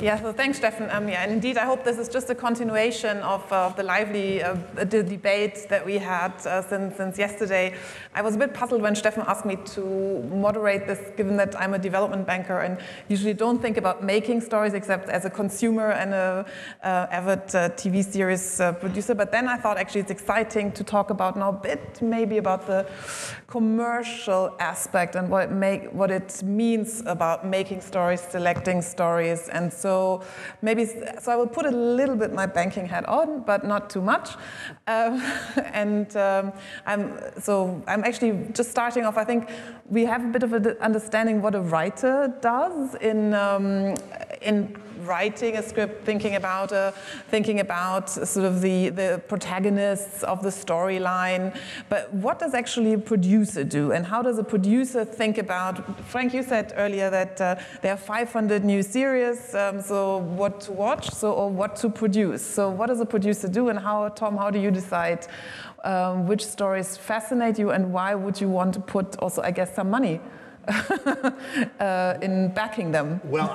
Yeah, so thanks, Stefan. Yeah, and indeed, I hope this is just a continuation of the lively debate that we had since yesterday. I was a bit puzzled when Stefan asked me to moderate this, given that I'm a development banker and usually don't think about making stories except as a consumer and an avid TV series producer. But then I thought, actually, it's exciting to talk about now a bit maybe about the commercial aspect and what it means about making stories, selecting stories, and so maybe, so I will put a little bit my banking hat on, but not too much. I'm actually just starting off. I think we have a bit of an understanding what a writer does in writing a script, thinking about sort of the protagonists of the storyline. But what does actually a producer do, and how does a producer think about? Frank, you said earlier that there are 500 new series, so what to watch, or what to produce. So what does a producer do, and how, Tom, how do you decide which stories fascinate you, and why would you want to put also, I guess, some money in backing them? Well,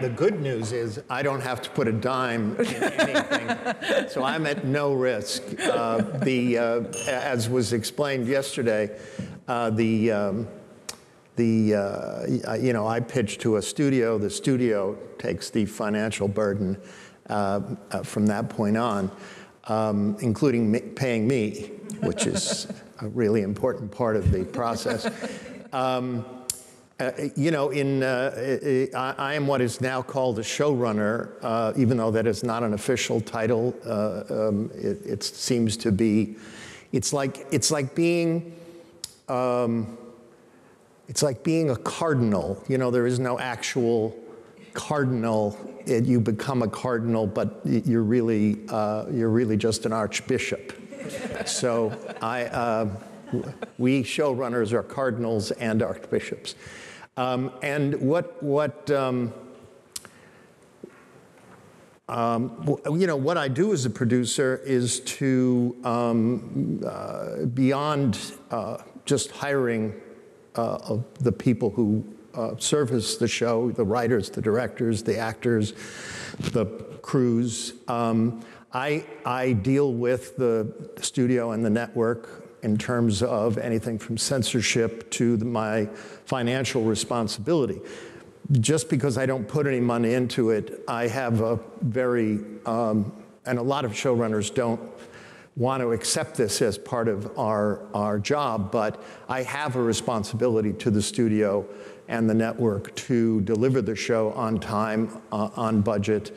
the good news is I don't have to put a dime in anything, so I'm at no risk. As was explained yesterday, you know, I pitch to a studio. The studio takes the financial burden from that point on, including paying me, which is a really important part of the process. You know, I am what is now called a showrunner, even though that is not an official title. It seems to be, it's like being a cardinal. You know, there is no actual cardinal. You become a cardinal, but you're really just an archbishop. So we showrunners are cardinals and archbishops. You know, what I do as a producer is to, beyond just hiring the people who service the show, the writers, the directors, the actors, the crews, I deal with the studio and the network in terms of anything from censorship to my financial responsibility. Just because I don't put any money into it, I have a very, and a lot of showrunners don't want to accept this as part of our job, but I have a responsibility to the studio and the network to deliver the show on time, on budget.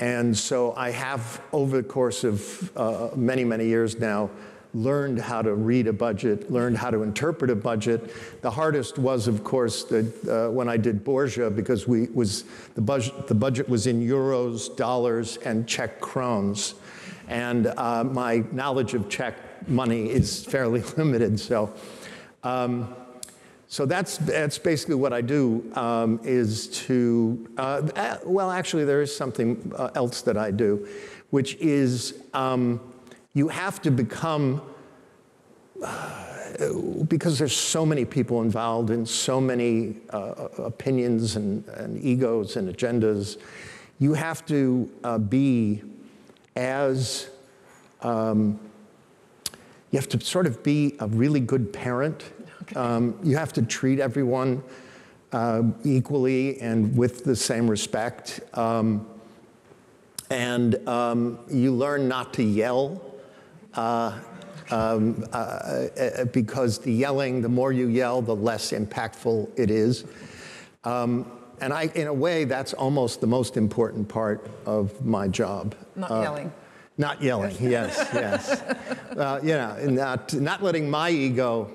And so I have, over the course of many, many years now, learned how to read a budget, learned how to interpret a budget. The hardest was, of course, when I did Borgia, because the budget was in euros, dollars, and Czech crowns. And my knowledge of Czech money is fairly limited. So, so that's basically what I do, is to, well, actually, there is something else that I do, which is you have to become, because there's so many people involved and so many opinions and egos and agendas, you have to be as, you have to sort of be a really good parent. You have to treat everyone equally and with the same respect. You learn not to yell, because the more you yell, the less impactful it is. In a way, that's almost the most important part of my job. Not yelling. Not yelling, yes, yes. You know, not letting my ego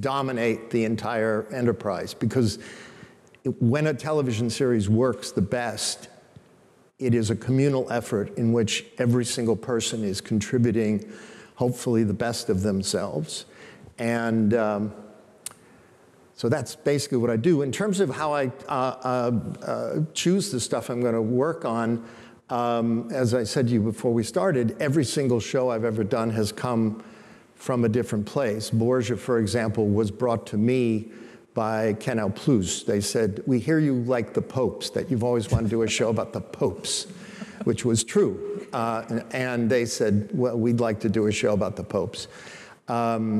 dominate the entire enterprise, because when a television series works the best, it is a communal effort in which every single person is contributing, hopefully, the best of themselves. And so that's basically what I do. In terms of how I choose the stuff I'm going to work on, as I said to you before we started, every single show I've ever done has come from a different place. Borgia, for example, was brought to me by Canal Plus. They said, we hear you like the popes, that you've always wanted to do a show about the popes, which was true. And they said, well, we'd like to do a show about the popes. Oz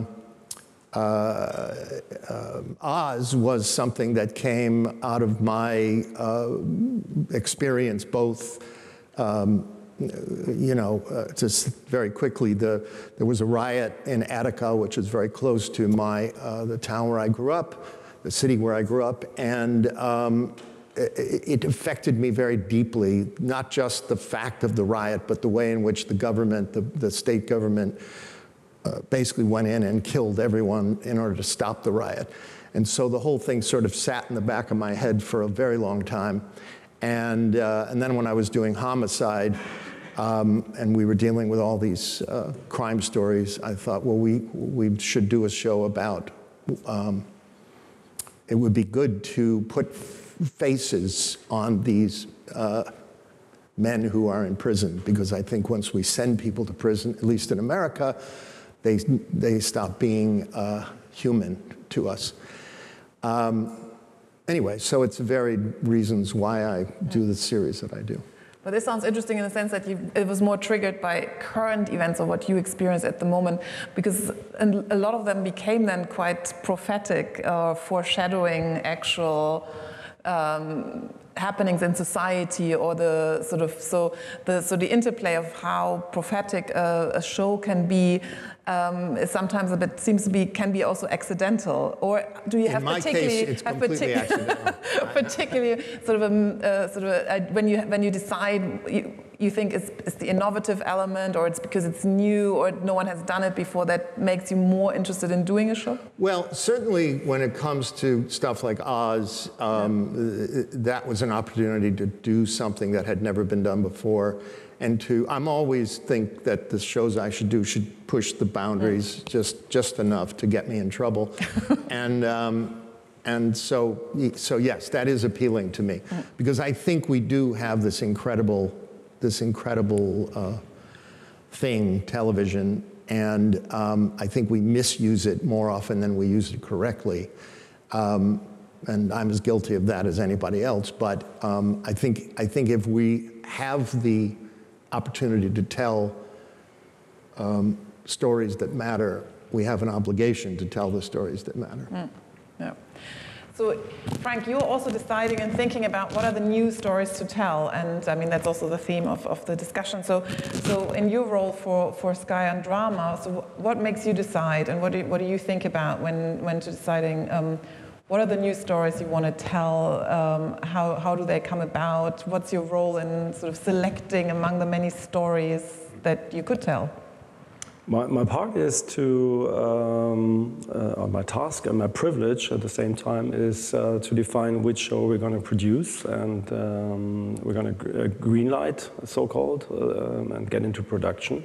was something that came out of my experience, both, just very quickly, there was a riot in Attica, which is very close to the town where I grew up, the city where I grew up, and it affected me very deeply, not just the fact of the riot, but the way in which the government, the state government, basically went in and killed everyone in order to stop the riot. And so the whole thing sort of sat in the back of my head for a very long time. And then when I was doing Homicide, and we were dealing with all these crime stories, I thought, well, we should do a show about, it would be good to put faces on these men who are in prison, because I think once we send people to prison, at least in America, they stop being human to us. Anyway, so it's varied reasons why I do the series that I do. But this sounds interesting in the sense that it was more triggered by current events or what you experience at the moment, because a lot of them became then quite prophetic, foreshadowing actual happenings in society, or the sort of so the interplay of how prophetic a show can be is sometimes a bit can be also accidental. Or do you have particularly when you decide you think it's the innovative element, or it's because it's new, or no one has done it before, that makes you more interested in doing a show? Well, certainly when it comes to stuff like Oz, that was an opportunity to do something that had never been done before. And I'm always think that the shows I should do should push the boundaries just enough to get me in trouble. And so yes, that is appealing to me, because I think we do have this incredible thing, television, and I think we misuse it more often than we use it correctly. And I'm as guilty of that as anybody else, but I think if we have the opportunity to tell stories that matter, we have an obligation to tell the stories that matter. Yeah. So, Frank, you're also deciding and thinking about what are the new stories to tell, and I mean that's also the theme of the discussion. So in your role for Sky and drama, so what makes you decide, and what do you think about when deciding what are the new stories you want to tell? How do they come about? What's your role in sort of selecting among the many stories that you could tell? My part is to, my task and my privilege at the same time is to define which show we're going to produce, and we're going to greenlight, so-called, and get into production.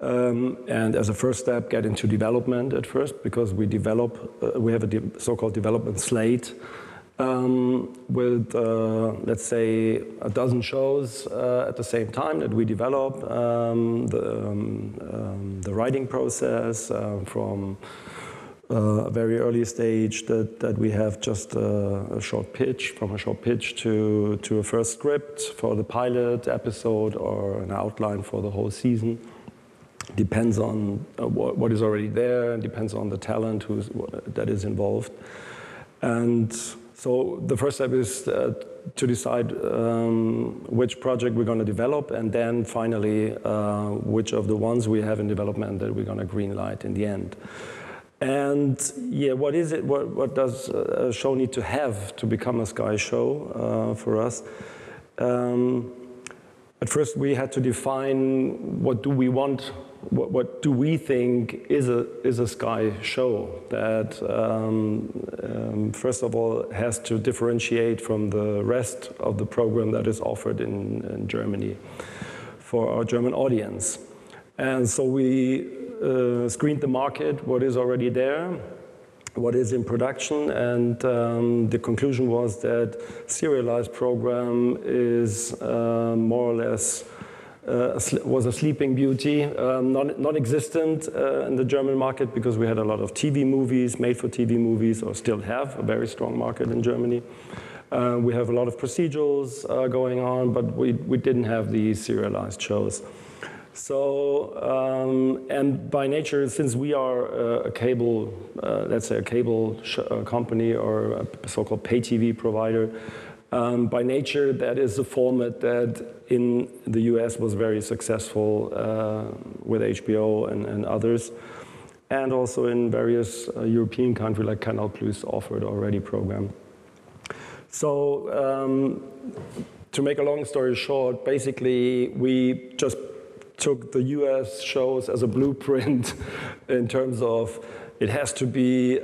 And as a first step, get into development at first, because we have a so-called development slate with, let's say, a dozen shows at the same time that we develop, the writing process from a very early stage that we have just a short pitch, from a short pitch to a first script for the pilot episode or an outline for the whole season. Depends on what is already there, and depends on the talent that is involved. And so the first step is to decide which project we're going to develop, and then finally which of the ones we have in development that we're going to green light in the end. And yeah, what is it? What does a show need to have to become a Sky show for us? At first, we had to define what do we want. What do we think is a Sky show that, first of all, has to differentiate from the rest of the program that is offered in Germany for our German audience? And so we screened the market, what is already there, what is in production, and the conclusion was that serialized program is more or less was a sleeping beauty, non-existent in the German market, because we had a lot of TV movies, made-for-TV movies, or still have a very strong market in Germany. We have a lot of procedurals going on, but we didn't have the serialized shows. So, and by nature, since we are a cable, let's say a cable company or a so-called pay TV provider, by nature, that is a format that in the US was very successful with HBO and others. And also in various European countries like Canal Plus offered already program. So, to make a long story short, basically we just took the US shows as a blueprint in terms of it has to be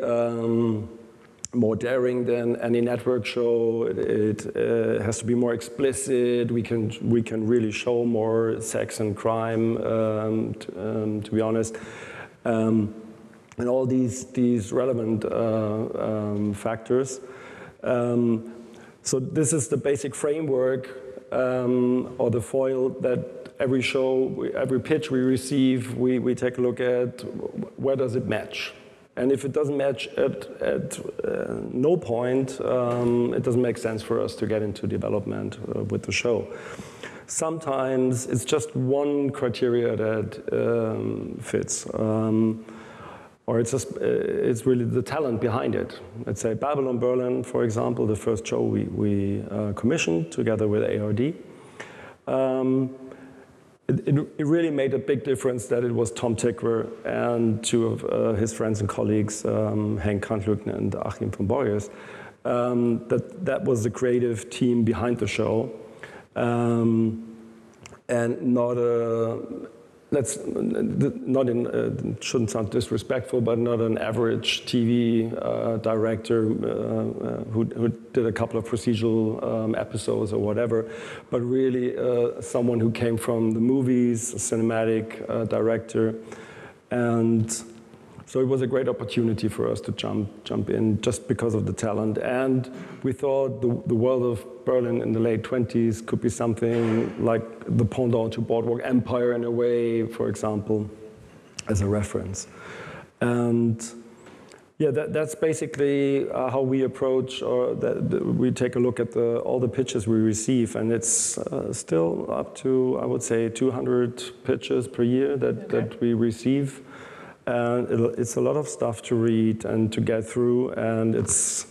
more daring than any network show, it has to be more explicit, we can really show more sex and crime, to be honest. And all these relevant factors. So this is the basic framework or the foil that every show, every pitch we receive, we take a look at where does it match. And if it doesn't match at no point, it doesn't make sense for us to get into development with the show. Sometimes it's just one criteria that fits. Or it's really the talent behind it. Let's say Babylon Berlin, for example, the first show we commissioned together with ARD. It really made a big difference that it was Tom Tickwer and two of his friends and colleagues, Henk Kantlücken and Achim von Borges, that was the creative team behind the show, and not a, shouldn't sound disrespectful, but not an average TV director who did a couple of procedural episodes or whatever, but really someone who came from the movies, a cinematic director. And so it was a great opportunity for us to jump in just because of the talent. And we thought the world of Berlin in the late 20s could be something like the pendant to Boardwalk Empire in a way, for example, as a reference. And yeah, that's basically how we approach, or that we take a look at all the pitches we receive, and it's still up to, I would say, 200 pitches per year that we receive. And it's a lot of stuff to read and to get through, and it's,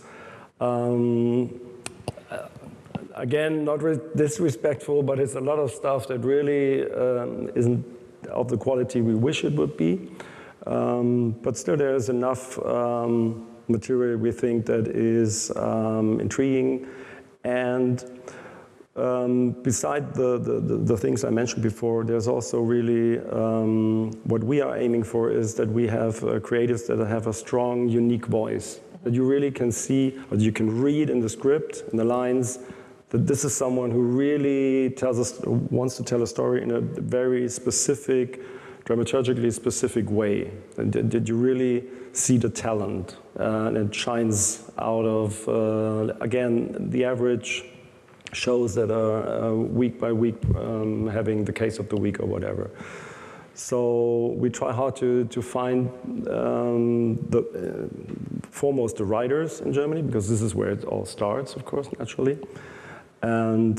again, not disrespectful, but it's a lot of stuff that really isn't of the quality we wish it would be. But still there is enough material we think that is intriguing. And beside the things I mentioned before, there's also really what we are aiming for is that we have creatives that have a strong, unique voice, that you really can see, or you can read in the script, in the lines, that this is someone who really wants to tell a story in a very specific, dramaturgically specific way. And did you really see the talent? And it shines out of, again, the average shows that are week by week having the case of the week or whatever. So we try hard to find foremost the writers in Germany, because this is where it all starts, of course, naturally. And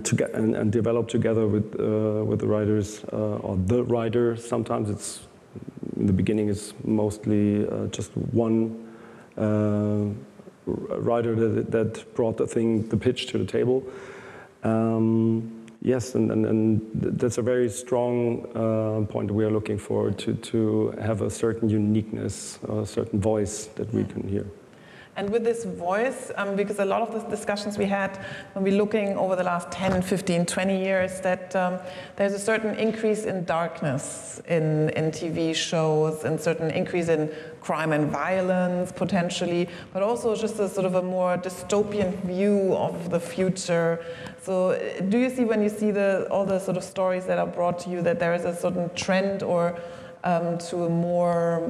develop together with the writers or the writer. Sometimes it's in the beginning it's mostly just one writer that brought the pitch to the table. Yes, and that's a very strong point we are looking for, to have a certain uniqueness, a certain voice that we can hear. And with this voice, because a lot of the discussions we had when we're looking over the last 10, 15, 20 years, that there's a certain increase in darkness in TV shows, and certain increase in crime and violence potentially, but also just a sort of a more dystopian view of the future. So do you see, when you see all the sort of stories that are brought to you, that there is a certain trend or to a more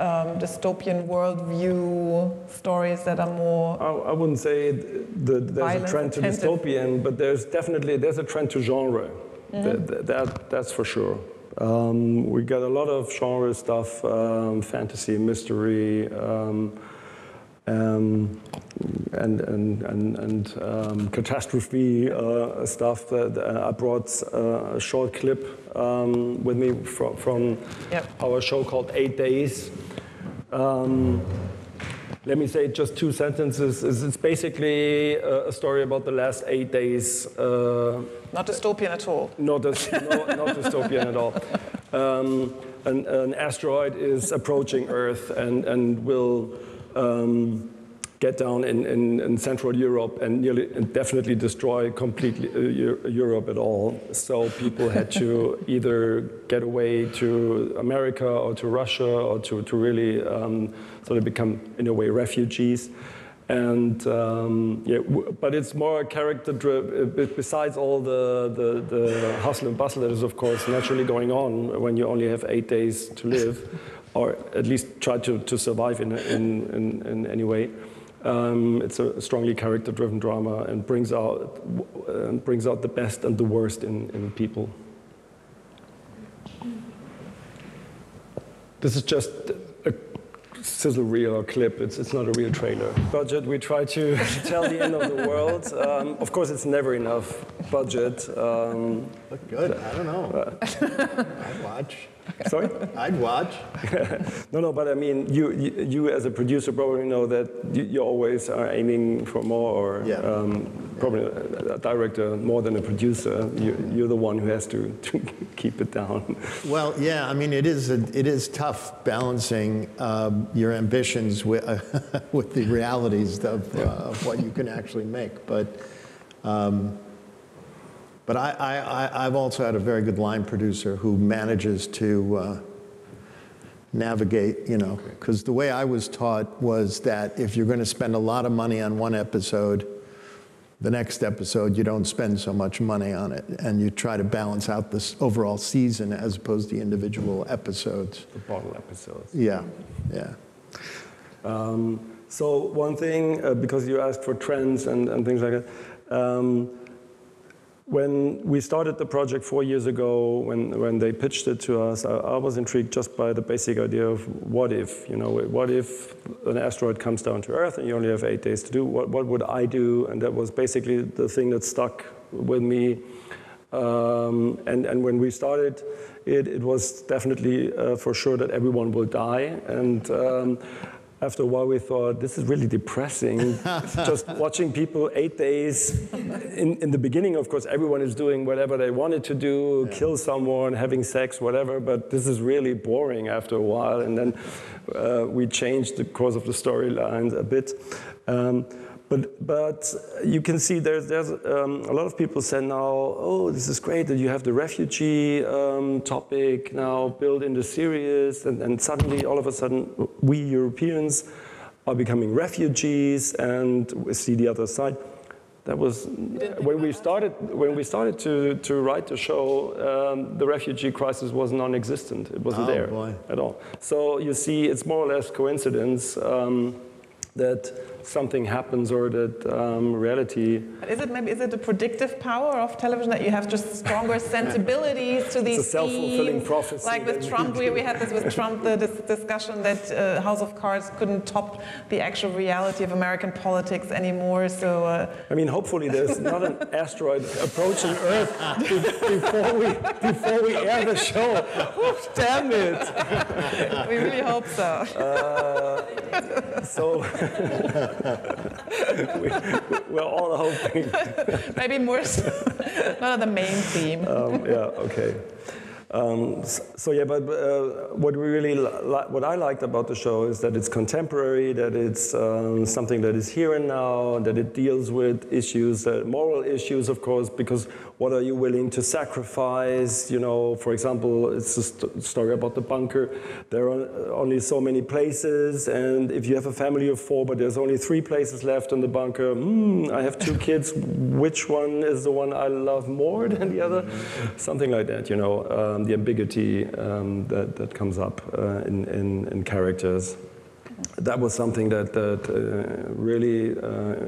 dystopian worldview stories that are more. I wouldn't say there's a trend to dystopian, but there's definitely a trend to genre. Mm-hmm. That's for sure. We got a lot of genre stuff, fantasy, mystery, and catastrophe stuff. That I brought a short clip with me from our show called 8 Days. Let me say just two sentences. It's basically a story about the last 8 days. Not dystopian at all. Not dystopian at all. An asteroid is approaching Earth and will get down in Central Europe and definitely destroy completely Europe at all. So people had to either get away to America or to Russia or to really sort of become, in a way, refugees. And but it's more character-driven. Besides all the hustle and bustle that is, of course, naturally going on when you only have 8 days to live, or at least try to survive in any way. It's a strongly character-driven drama and brings out the best and the worst in people. This is just a sizzle reel or clip. It's not a real trailer. Budget, we try to tell the end of the world. Of course, it's never enough budget. Look good, I don't know. I'd watch. Sorry? I'd watch. No, but I mean, you as a producer probably know that you always are aiming for more, or probably a director more than a producer. You're the one who has to keep it down. Well, yeah, I mean, it is tough balancing your ambitions with the realities of what you can actually make, But I've also had a very good line producer who manages to navigate, because the way I was taught was that if you're going to spend a lot of money on one episode, the next episode you don't spend so much money on it, and you try to balance out this overall season as opposed to individual episodes. The bottle episodes. Yeah, yeah. So one thing, because you asked for trends and things like that, when we started the project 4 years ago, when they pitched it to us, I was intrigued just by the basic idea of what if, what if an asteroid comes down to Earth and you only have 8 days to do, what would I do? And that was basically the thing that stuck with me. And when we started, it was definitely for sure that everyone will die. And after a while, we thought, this is really depressing. Just watching people 8 days. In the beginning, of course, everyone is doing whatever they wanted to do, kill someone, having sex, whatever. But this is really boring after a while. And then we changed the course of the storylines a bit. But you can see there's a lot of people said now, oh, this is great that you have the refugee topic now built in the series, and suddenly, all of a sudden, we Europeans are becoming refugees, and we see the other side. That was when we started to write the show. The refugee crisis was non-existent; it wasn't there at all. So you see, it's more or less coincidence that something happens, or that reality. Is it a predictive power of television that you have just stronger sensibilities to these? It's a self-fulfilling prophecy. Like with Trump, we had this with Trump, the discussion that House of Cards couldn't top the actual reality of American politics anymore. So I mean, hopefully there's not an asteroid approaching Earth before we air the show. Damn it! We really hope so. We're all hoping. Maybe more, not the main theme. But what I liked about the show is that it's contemporary, that it's something that is here and now, that it deals with issues, moral issues, of course, because what are you willing to sacrifice? For example, it's a story about the bunker. There are only so many places, and if you have a family of four, but there's only 3 places left in the bunker, I have 2 kids, which one is the one I love more than the other? Something like that. the ambiguity that comes up in characters. That was something that really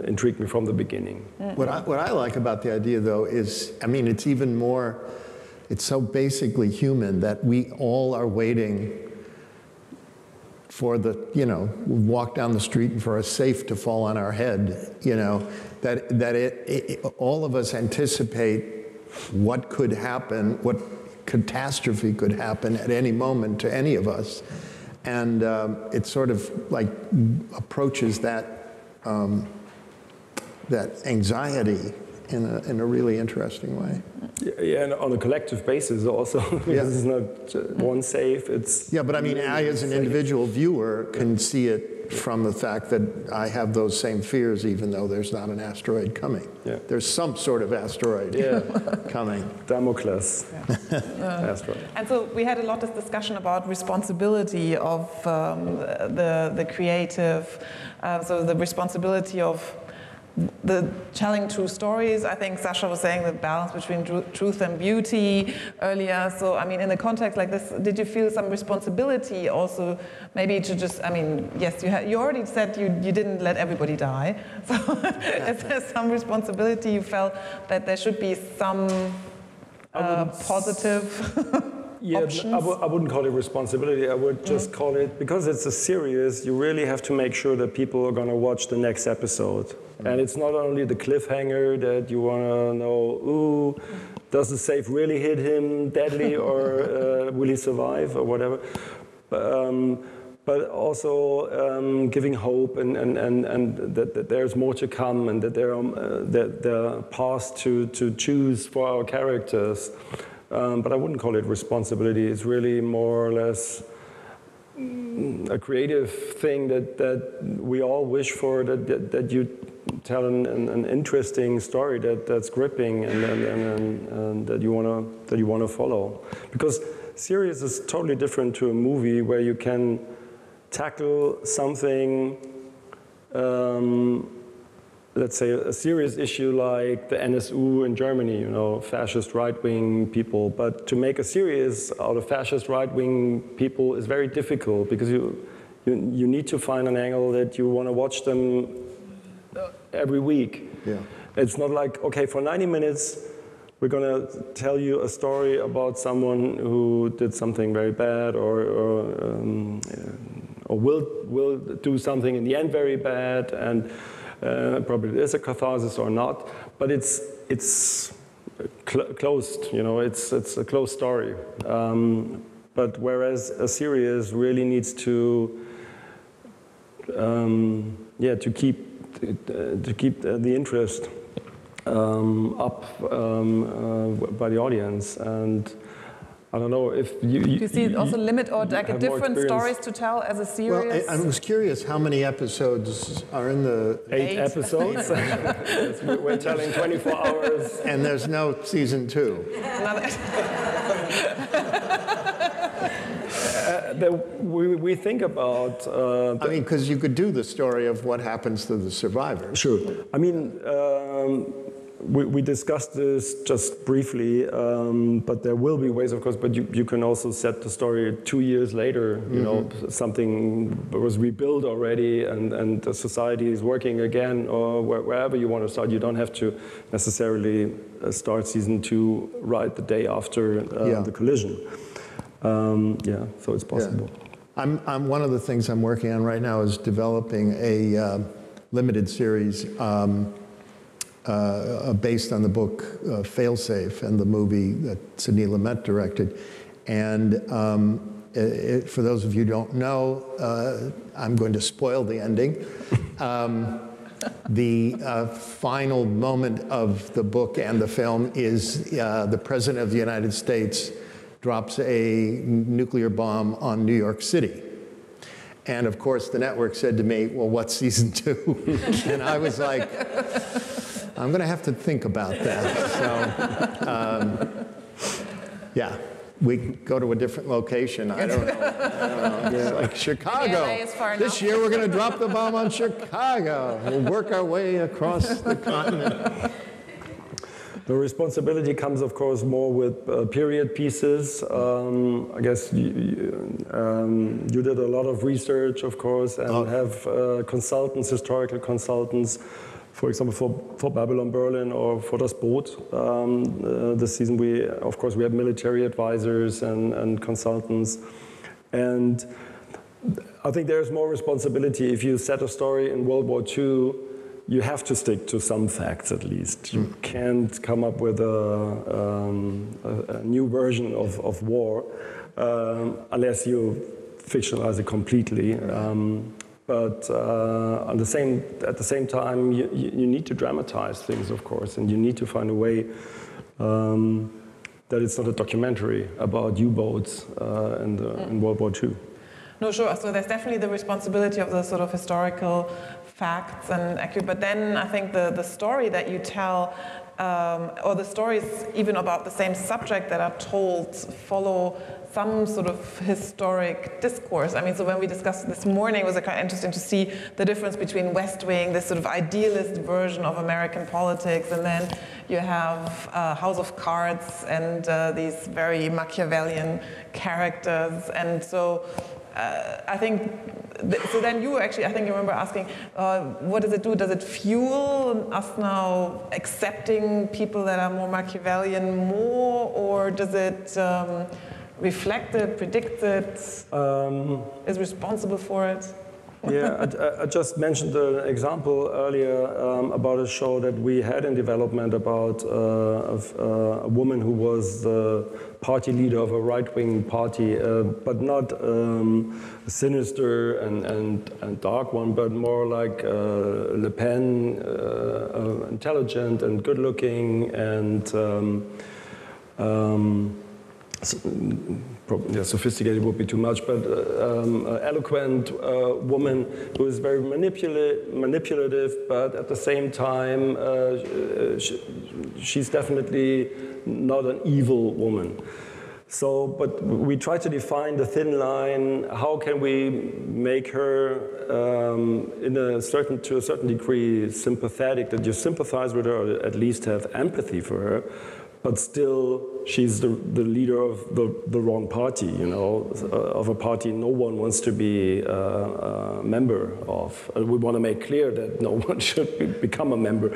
intrigued me from the beginning. What I like about the idea, though, is, I mean, it's even more, it's so basically human that we all are waiting for the, you know, we walk down the street and for a safe to fall on our head, you know, all of us anticipate what could happen, what catastrophe could happen at any moment to any of us. And it sort of like approaches that that anxiety in a really interesting way. Yeah, and on a collective basis also. Because it's not one safe. It's but I mean, I as an individual viewer can see it from the fact that I have those same fears, even though there's not an asteroid coming. Yeah. There's some sort of asteroid coming. Damocles asteroid. And so we had a lot of discussion about responsibility of the creative, so the responsibility of the telling true stories. I think Sascha was saying the balance between truth and beauty earlier. So, I mean, in a context like this, did you feel some responsibility also maybe to just, I mean, yes, you already said you didn't let everybody die. So is there some responsibility you felt that there should be some positive... Yeah, I wouldn't call it responsibility. I would just call it, because it's a series, you really have to make sure that people are going to watch the next episode. And it's not only the cliffhanger that you want to know, ooh, does the safe really hit him deadly or will he survive or whatever. But also giving hope and that there's more to come and that there are paths to choose for our characters. But I wouldn't call it responsibility. It's really more or less a creative thing that we all wish for, that you tell an interesting story that's gripping and that you wanna follow. Because series is totally different to a movie where you can tackle something, let's say a serious issue like the NSU in Germany, you know, fascist right-wing people. But to make a series out of fascist right-wing people is very difficult because you need to find an angle that you want to watch them every week. Yeah. It's not like, okay, for 90 minutes, we're going to tell you a story about someone who did something very bad or will do something in the end very bad. And probably it is a catharsis or not, but it's closed. You know, it's a closed story. But whereas a series really needs to, to keep the interest up by the audience. And I don't know if you... Do you see it also limit or like different stories to tell as a series? Well, I was curious how many episodes are in the... Eight episodes? We're telling 24 hours. And there's no season 2. We think about... I mean, because you could do the story of what happens to the survivors. Sure. I mean... We discussed this just briefly, but there will be ways, of course, but you can also set the story 2 years later. You know, something was rebuilt already and the society is working again, or wherever you want to start. You don't have to necessarily start season 2 right the day after the collision. So it's possible. Yeah. I'm one of the things I'm working on right now is developing a limited series based on the book Failsafe and the movie that Sidney Lumet directed. And for those of you who don't know, I'm going to spoil the ending. The final moment of the book and the film is the President of the United States drops a nuclear bomb on New York City. And of course, the network said to me, well, what's season 2? And I was like, I'm going to have to think about that. So, we go to a different location. I don't know. Yeah, like Chicago. This year we're going to drop the bomb on Chicago. We'll work our way across the continent. The responsibility comes, of course, more with period pieces. I guess you did a lot of research, of course, and have consultants, historical consultants, for example, for Babylon Berlin or for Das Boot. This season, we had military advisors and consultants. And I think there's more responsibility. If you set a story in World War II, you have to stick to some facts at least. You can't come up with a new version of war unless you fictionalize it completely. But at the same time, you need to dramatize things, of course, and you need to find a way that it's not a documentary about U-boats in World War II. No, sure. So there's definitely the responsibility of the sort of historical facts and accurate. But then I think the story that you tell, or the stories even about the same subject that are told, follow some sort of historic discourse. I mean, so when we discussed this morning, it was kind of interesting to see the difference between West Wing, this sort of idealist version of American politics, and then you have House of Cards and these very Machiavellian characters. And so I think, so then you actually, I think you remember asking, what does it do? Does it fuel us now accepting people that are more Machiavellian more, or does it reflect it, predict it, is responsible for it? Yeah, I just mentioned an example earlier about a show that we had in development about a woman who was the party leader of a right-wing party, but not a sinister and dark one, but more like Le Pen, intelligent and good-looking and sophisticated would be too much, but eloquent woman who is very manipulative, but at the same time, she's definitely not an evil woman. So, but we try to define the thin line. How can we make her, to a certain degree, sympathetic? That you sympathize with her, or at least have empathy for her, but still she's the leader of the wrong party, you know, of a party no one wants to be a member of. And we want to make clear that no one should become a member.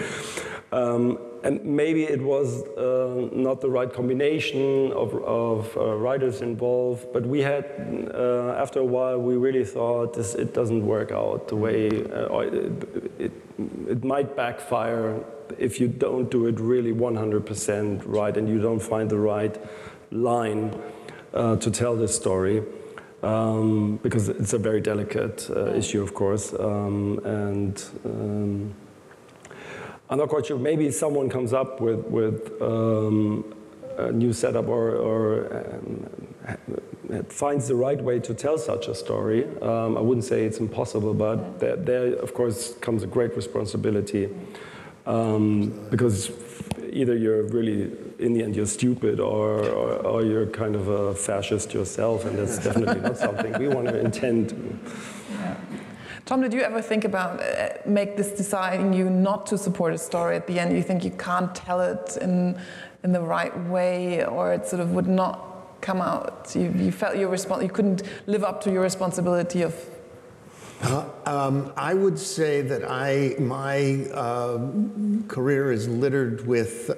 And maybe it was not the right combination of writers involved, but we had, after a while, we really thought it doesn't work out the way, it might backfire if you don't do it really 100% right and you don't find the right line to tell this story, because it's a very delicate issue, of course. I'm not quite sure, maybe someone comes up with a new setup or finds the right way to tell such a story. I wouldn't say it's impossible, but there of course comes a great responsibility. Because either you're really, in the end, you're stupid, or you're kind of a fascist yourself, and that's definitely not something we want to intend. Yeah. Tom, did you ever think about deciding you not to support a story at the end? You think you can't tell it in the right way, or it sort of would not come out? You felt you couldn't live up to your responsibility of. I would say that my career is littered with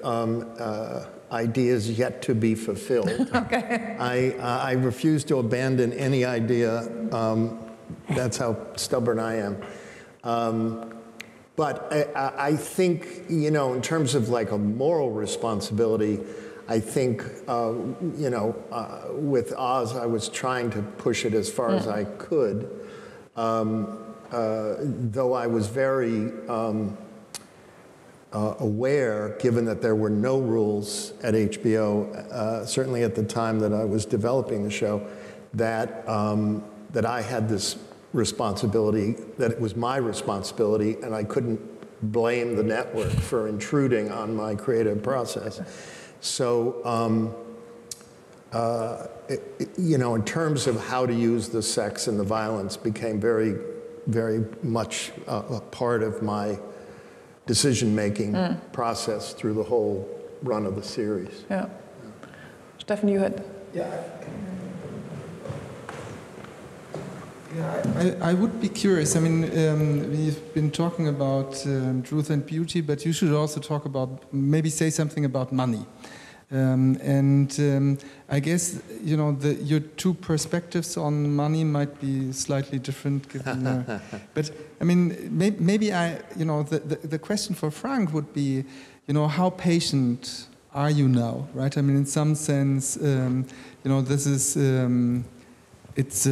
ideas yet to be fulfilled. Okay. I refuse to abandon any idea. That's how stubborn I am. But I think, you know, in terms of like a moral responsibility, I think, with Oz, I was trying to push it as far as I could. Though I was very aware, given that there were no rules at HBO, certainly at the time that I was developing the show, that I had this responsibility, that it was my responsibility, and I couldn't blame the network for intruding on my creative process. So, in terms of how to use the sex and the violence became very, very much a part of my decision-making process through the whole run of the series. Yeah. Stefan, you had... Yeah. Yeah, I would be curious. I mean, we've been talking about truth and beauty, but you should also talk about, maybe say something about money. I guess, you know, your two perspectives on money might be slightly different. Given, but I mean, maybe you know, the question for Frank would be, you know, how patient are you now, right? I mean, in some sense, you know, this is, it's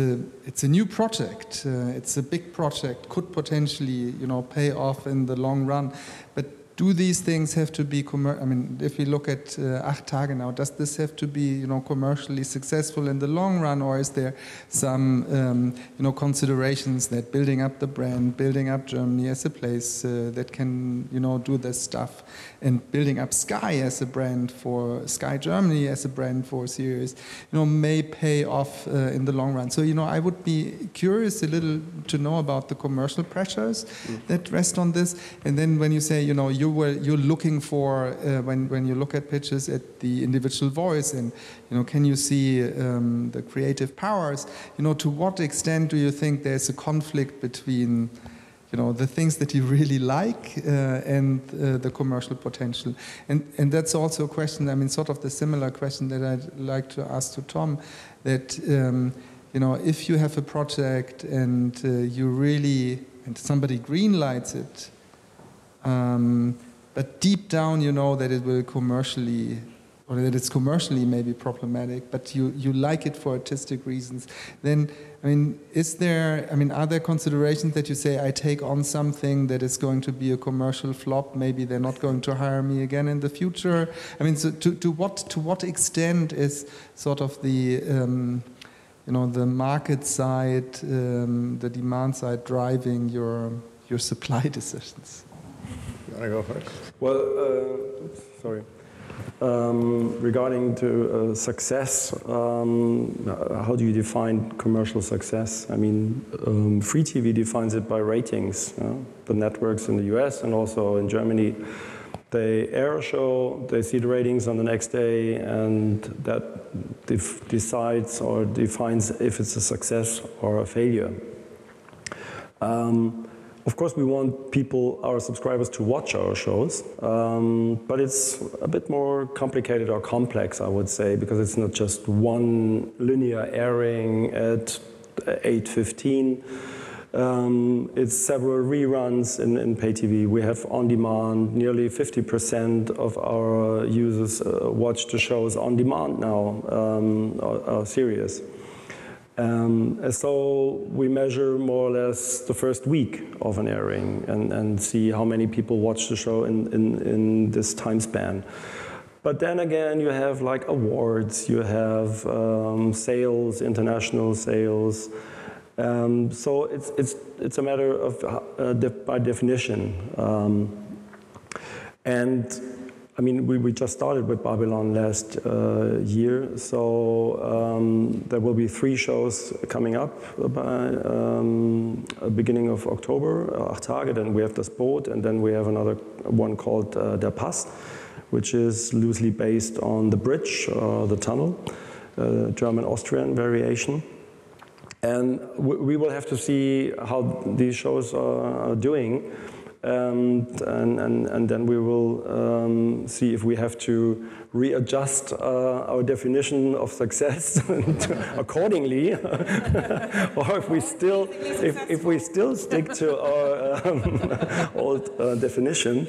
a new project. It's a big project, could potentially, you know, pay off in the long run, but. Do these things have to be commercial? I mean, if we look at Acht Tage now, does this have to be, you know, commercially successful in the long run, or is there some, you know, considerations that building up the brand, building up Germany as a place that can, you know, do this stuff, and building up Sky as a brand for Sky Germany as a brand for series, you know, may pay off in the long run. So, you know, I would be curious a little to know about the commercial pressures that rest on this. And then when you say, you know, you're looking for when you look at pitches at the individual voice, and you know, can you see the creative powers? You know, to what extent do you think there's a conflict between, you know, the things that you really like and the commercial potential? And that's also a question. I mean, sort of the similar question that I'd like to ask to Tom. That you know, if you have a project and you really and somebody greenlights it. But deep down, you know that it will commercially, or that it's commercially maybe problematic. But you like it for artistic reasons. Then, I mean, are there considerations that you say I take on something that is going to be a commercial flop? Maybe they're not going to hire me again in the future. I mean, so to what extent is sort of the you know, the market side, the demand side driving your supply decisions? You want to go first? Well, sorry. Regarding to success, how do you define commercial success? I mean, free TV defines it by ratings. You know? The networks in the US and also in Germany, they air a show, they see the ratings on the next day, and that decides or defines if it's a success or a failure. Of course, we want people, our subscribers, to watch our shows, but it's a bit more complicated or complex, I would say, because it's not just one linear airing at 8:15. It's several reruns in pay TV. We have on demand. Nearly 50% of our users watch the shows on demand now, our series. So we measure more or less the first week of an airing and see how many people watch the show in this time span. But then again, you have like awards, you have sales, international sales. So it's a matter of by definition. I mean, we just started with Babylon last year, so there will be 3 shows coming up by beginning of October, Acht Tage, then we have Das Boot, and then we have another one called Der Pass, which is loosely based on the bridge, the tunnel, German-Austrian variation. And we will have to see how these shows are doing. And then we will see if we have to readjust our definition of success accordingly, or if we still stick to our old definition.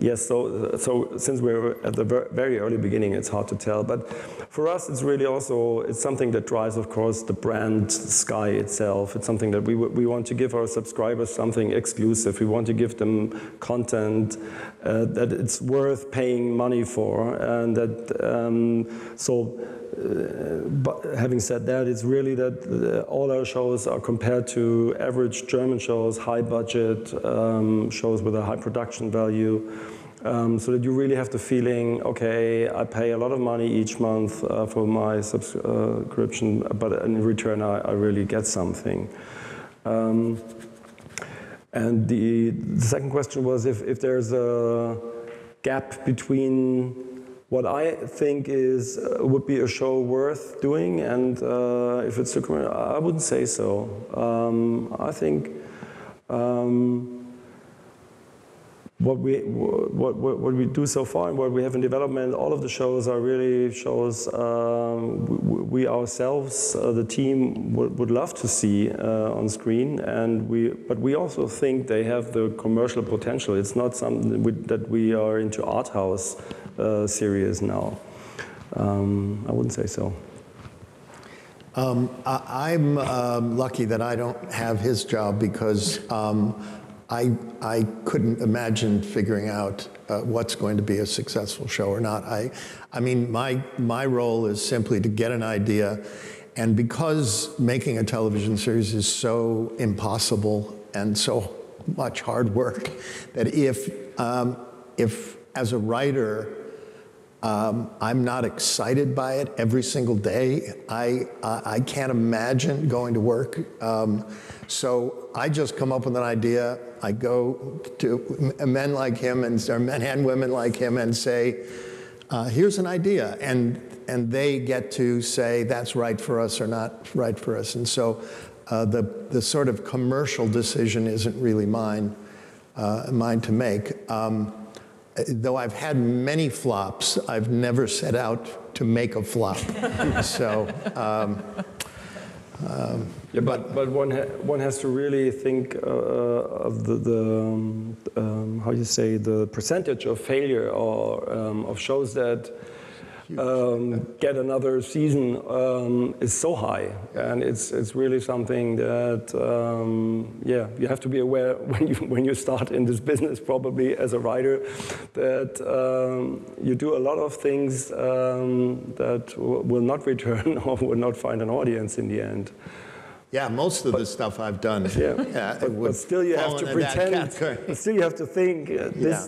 Yes, so since we're at the very early beginning, it's hard to tell. But for us, it's really also something that drives, of course, the brand Sky itself. It's something that we want to give our subscribers something exclusive. If we want to give them content that it's worth paying money for, and that but having said that, it's really that all our shows are compared to average German shows, high budget shows with a high production value, so that you really have the feeling, okay, I pay a lot of money each month for my subscription, but in return I really get something. And the second question was if there's gap between what I think is would be a show worth doing and if it's too commercial, I wouldn't say so. I think what we do so far and what we have in development, all of the shows are really shows we ourselves, the team, would love to see on screen, and but we also think they have the commercial potential. It's not something that we are into art house series now. I wouldn't say so. I'm lucky that I don't have his job, because I couldn't imagine figuring out what's going to be a successful show or not. I mean, my role is simply to get an idea, and because making a television series is so impossible and so much hard work, that if as a writer I'm not excited by it every single day, I can't imagine going to work. So I just come up with an idea. I go to men like him, or men and women like him, and say, here's an idea. And they get to say, that's right for us or not right for us. And so the sort of commercial decision isn't really mine to make. Though I've had many flops, I've never set out to make a flop. So, yeah, but one has to really think of the how you say, the percentage of failure or of shows that get another season is so high, and it's really something that yeah, you have to be aware when you start in this business, probably as a writer, that you do a lot of things that will not return or will not find an audience in the end. Yeah, most of the stuff I've done. Yeah, but still you have to pretend. Still you have to think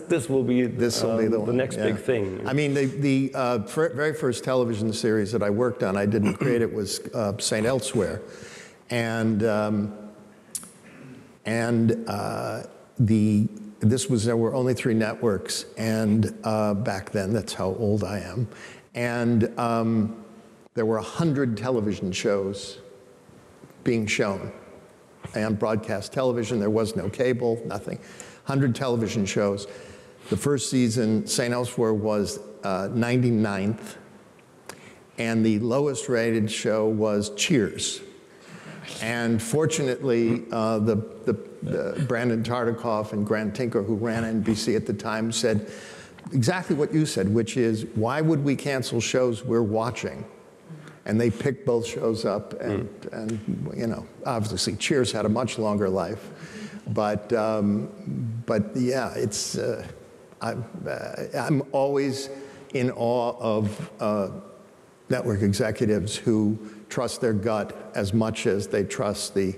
this will be the next big thing. I mean, the very first television series that I worked on, I didn't create it, was Saint Elsewhere, there were only 3 networks, and back then, that's how old I am, and there were 100 television shows being shown. And broadcast television, there was no cable, nothing. 100 television shows. The first season, St. Elsewhere, was 99th, and the lowest rated show was Cheers. And fortunately, the Brandon Tartikoff and Grant Tinker, who ran NBC at the time, said exactly what you said, which is, why would we cancel shows we're watching? And they picked both shows up, and you know, obviously Cheers had a much longer life, but yeah, it's I'm always in awe of network executives who trust their gut as much as they trust the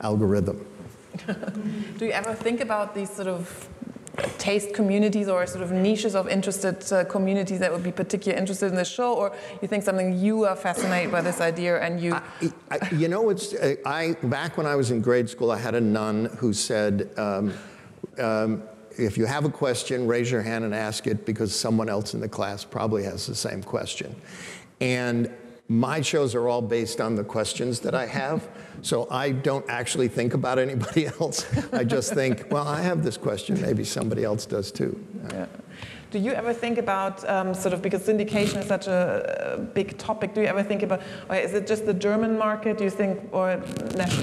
algorithm. Do you ever think about these sort of taste communities or sort of niches of interested communities that would be particularly interested in this show, or you think something you are fascinated by this idea and you... you know, it's, back when I was in grade school, I had a nun who said, if you have a question, raise your hand and ask it, because someone else in the class probably has the same question. And my shows are all based on the questions that I have, so I don't actually think about anybody else. I just think, well, I have this question, maybe somebody else does too. Yeah. Do you ever think about, sort of, because syndication is such a big topic, do you ever think about, or is it just the German market, do you think, or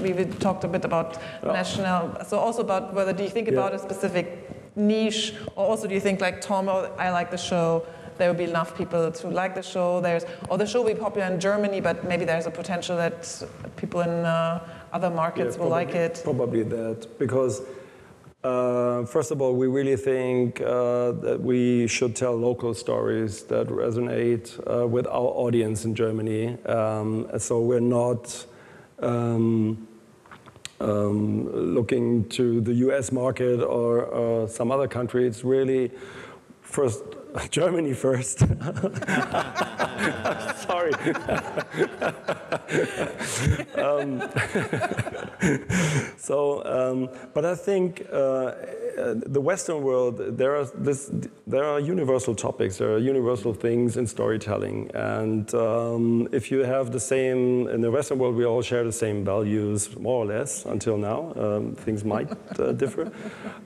we talked a bit about national, so also about whether, do you think about a specific niche, or also do you think, like Tom, oh, I like the show, there will be enough people to like the show. Or the show will be popular in Germany, but maybe there's a potential that people in other markets will like it. Probably that, because first of all, we really think that we should tell local stories that resonate with our audience in Germany. So we're not looking to the US market or some other country. It's really first Germany first. I'm sorry. But I think the Western world, there are universal topics, there are universal things in storytelling, and if you have the same, in the Western world we all share the same values, more or less, until now. Things might differ.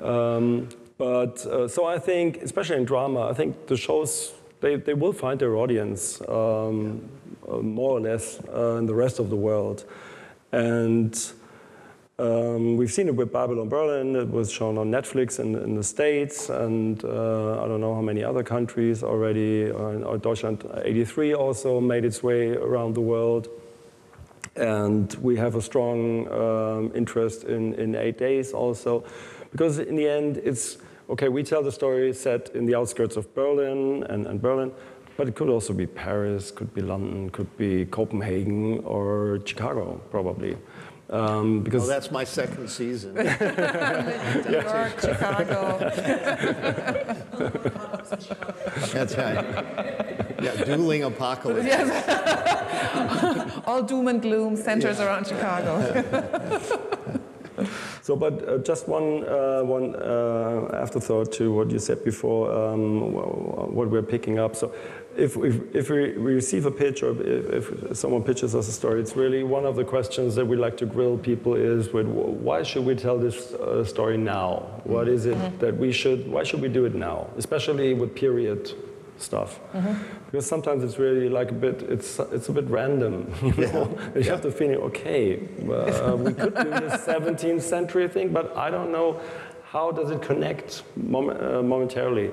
So I think, especially in drama, I think the shows, they will find their audience, more or less, in the rest of the world. And we've seen it with Babylon Berlin. It was shown on Netflix in the States, and I don't know how many other countries already. Deutschland 83 also made its way around the world. And we have a strong interest in 8 Days also, because in the end it's, okay, we tell the story set in the outskirts of Berlin and Berlin, but it could also be Paris, could be London, could be Copenhagen or Chicago, probably. Because that's my second season. New York, Chicago. That's right. Yeah, dueling apocalypse. Yes. All doom and gloom centers around Chicago. So, but just one afterthought to what you said before, what we're picking up. So, if we receive a pitch, or if someone pitches us a story, it's really one of the questions that we like to grill people is, why should we tell this story now? What is it that we should, why should we do it now? Especially with period stuff, because sometimes it's really like it's a bit random, you know. You have the feeling, okay, we could do this 17th century thing, but I don't know how does it connect momentarily.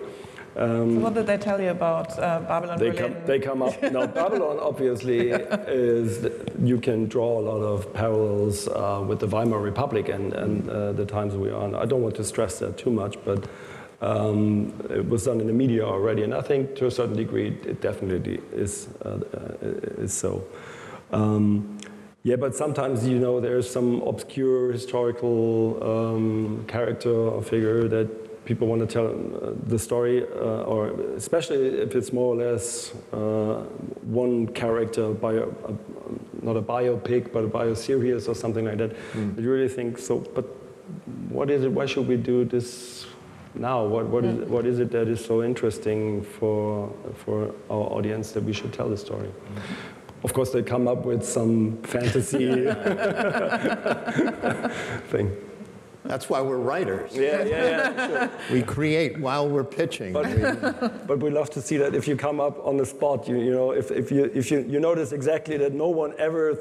So what did they tell you about Babylon? They come up now. Babylon obviously is, you can draw a lot of parallels with the Weimar Republic and the times we are in. I don't want to stress that too much, but. It was done in the media already, and I think to a certain degree it definitely is so. Yeah, but sometimes, you know, there's some obscure historical character or figure that people want to tell the story, or especially if it's more or less one character, not a biopic, but a bioseries or something like that. You really think, so, but what is it, why should we do this? Now, what is it that is so interesting for our audience that we should tell the story? Of course, they come up with some fantasy thing. That's why we're writers. Yeah. Sure. We create while we're pitching. But we love to see that if you come up on the spot, you know, if you notice exactly that no one ever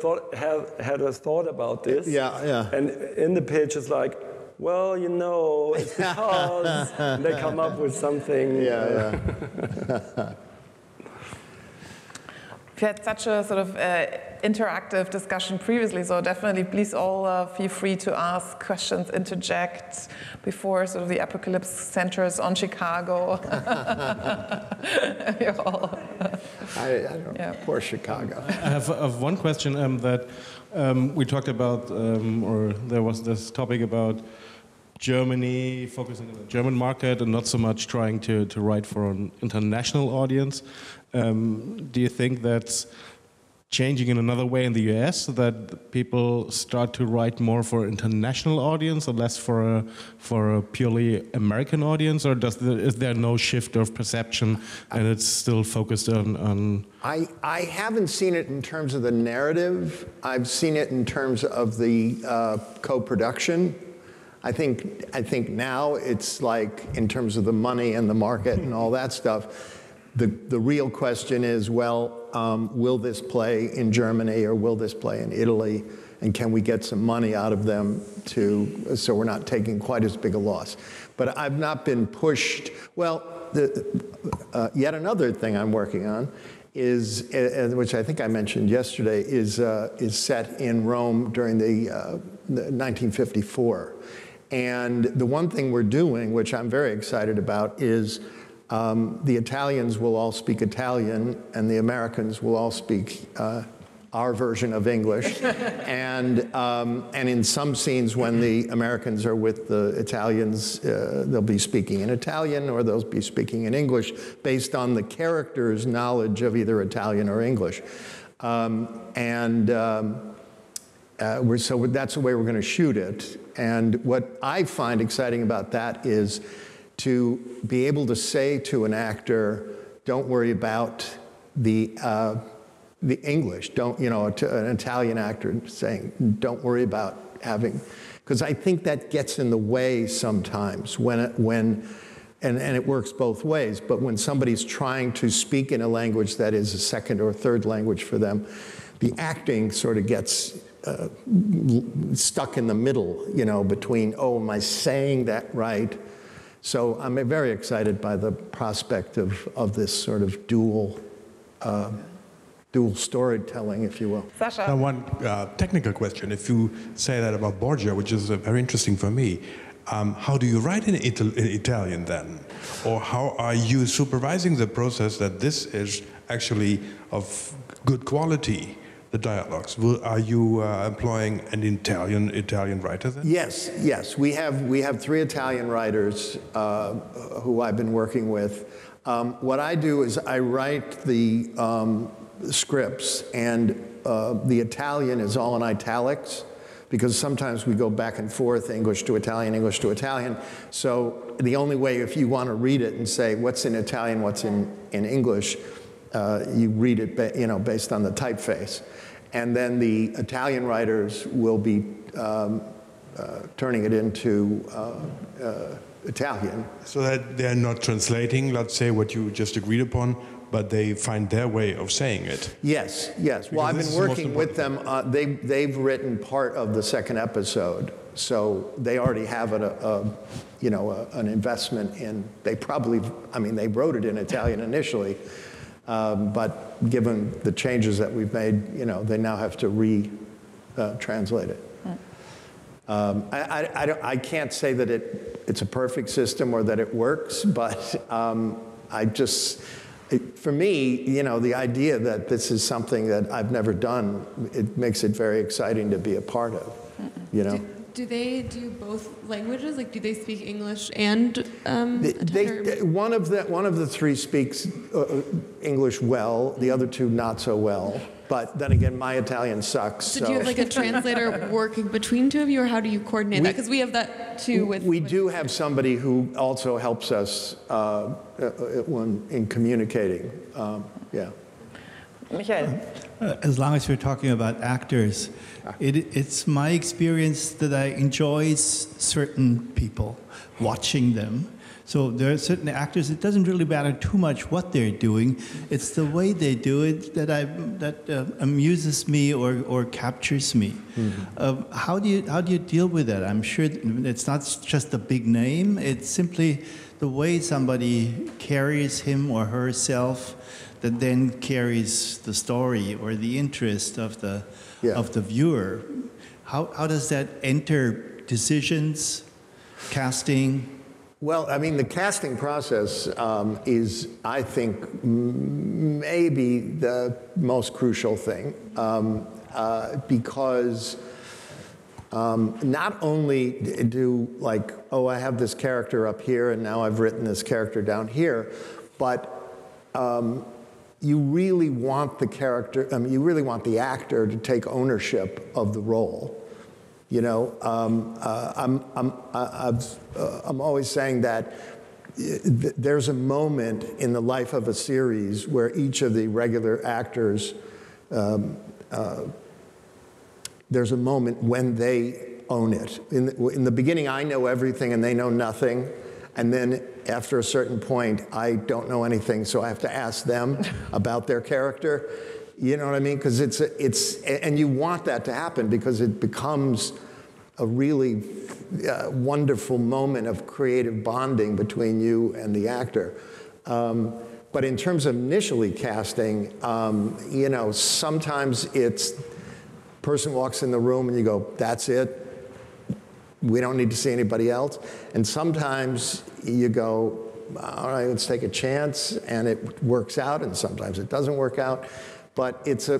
had a thought about this. Yeah. And in the pitch, it's like, well, you know, it's because they come up with something. Yeah. We've had such a sort of interactive discussion previously, so definitely please all feel free to ask questions, interject before sort of the apocalypse centers on Chicago. Poor Chicago. I have one question that we talked about, or there was this topic about Germany, focusing on the German market and not so much trying to write for an international audience. Do you think that's changing in another way in the US, that people start to write more for international audience and less for a purely American audience, or is there no shift of perception and it's still focused on... I haven't seen it in terms of the narrative. I've seen it in terms of the co-production. I think now it's like, in terms of the money and the market and all that stuff, the real question is, well, will this play in Germany or will this play in Italy? And can we get some money out of them so we're not taking quite as big a loss? But I've not been pushed. Well, yet another thing I'm working on is, which I think I mentioned yesterday, is set in Rome during the 1954. And the one thing we're doing, which I'm very excited about, is the Italians will all speak Italian, and the Americans will all speak our version of English. And in some scenes when the Americans are with the Italians, they'll be speaking in Italian or they'll be speaking in English based on the character's knowledge of either Italian or English. So that's the way we're gonna shoot it. And what I find exciting about that is to be able to say to an actor, don't worry about the English, an Italian actor saying, don't worry about having, because I think that gets in the way sometimes and it works both ways, but when somebody's trying to speak in a language that is a second or third language for them, the acting sort of gets stuck in the middle, between, oh, am I saying that right? So I'm very excited by the prospect of this sort of dual storytelling, if you will. Sasha. Now one technical question. If you say that about Borgia, which is very interesting for me, how do you write in Italian then? Or how are you supervising the process that this is actually of good quality, the dialogues? Are you employing an Italian writer then? Yes, yes. We have three Italian writers who I've been working with. What I do is I write the scripts, and the Italian is all in italics, because sometimes we go back and forth, English to Italian. So the only way, if you want to read it and say what's in Italian, what's in English, you read it based on the typeface. And then the Italian writers will be turning it into Italian. So that they're not translating, let's say, what you just agreed upon, but they find their way of saying it. Yes, yes. Because well, I've been working with them. They've written part of the second episode, so they already have an investment in. They probably, they wrote it in Italian initially, but given the changes that we've made, they now have to re-translate it. I can't say that it's a perfect system or that it works, but for me, the idea that this is something that I've never done, it makes it very exciting to be a part of, Do they do both languages? Like, do they speak English and one of the three speaks English well, the other two not so well. But then again, my Italian sucks. So do you have like a translator working between two of you, or how do you coordinate that? Because we have that too. We do have somebody who also helps us in communicating. Yeah. Michael. As long as we're talking about actors, it's my experience that I enjoy certain people, watching them. So there are certain actors, it doesn't really matter too much what they're doing. It's the way they do it that amuses me or captures me. Mm-hmm. How do you deal with that? I'm sure it's not just a big name. It's simply the way somebody carries him or herself that then carries the story or the interest of the viewer. How does that enter decisions, casting? Well, the casting process is, I think, maybe the most crucial thing because not only do, like, oh, I have this character up here and now I've written this character down here, but you really want the character, you really want the actor to take ownership of the role. I'm always saying that there's a moment in the life of a series where each of the regular actors, there's a moment when they own it. In the beginning, I know everything and they know nothing. And then after a certain point, I don't know anything, so I have to ask them about their character. You know what I mean? Because and you want that to happen because it becomes a really wonderful moment of creative bonding between you and the actor. But in terms of initially casting, sometimes it's person walks in the room and you go, that's it. We don't need to see anybody else. And sometimes you go, all right, let's take a chance, and it works out, and sometimes it doesn't work out. But it's a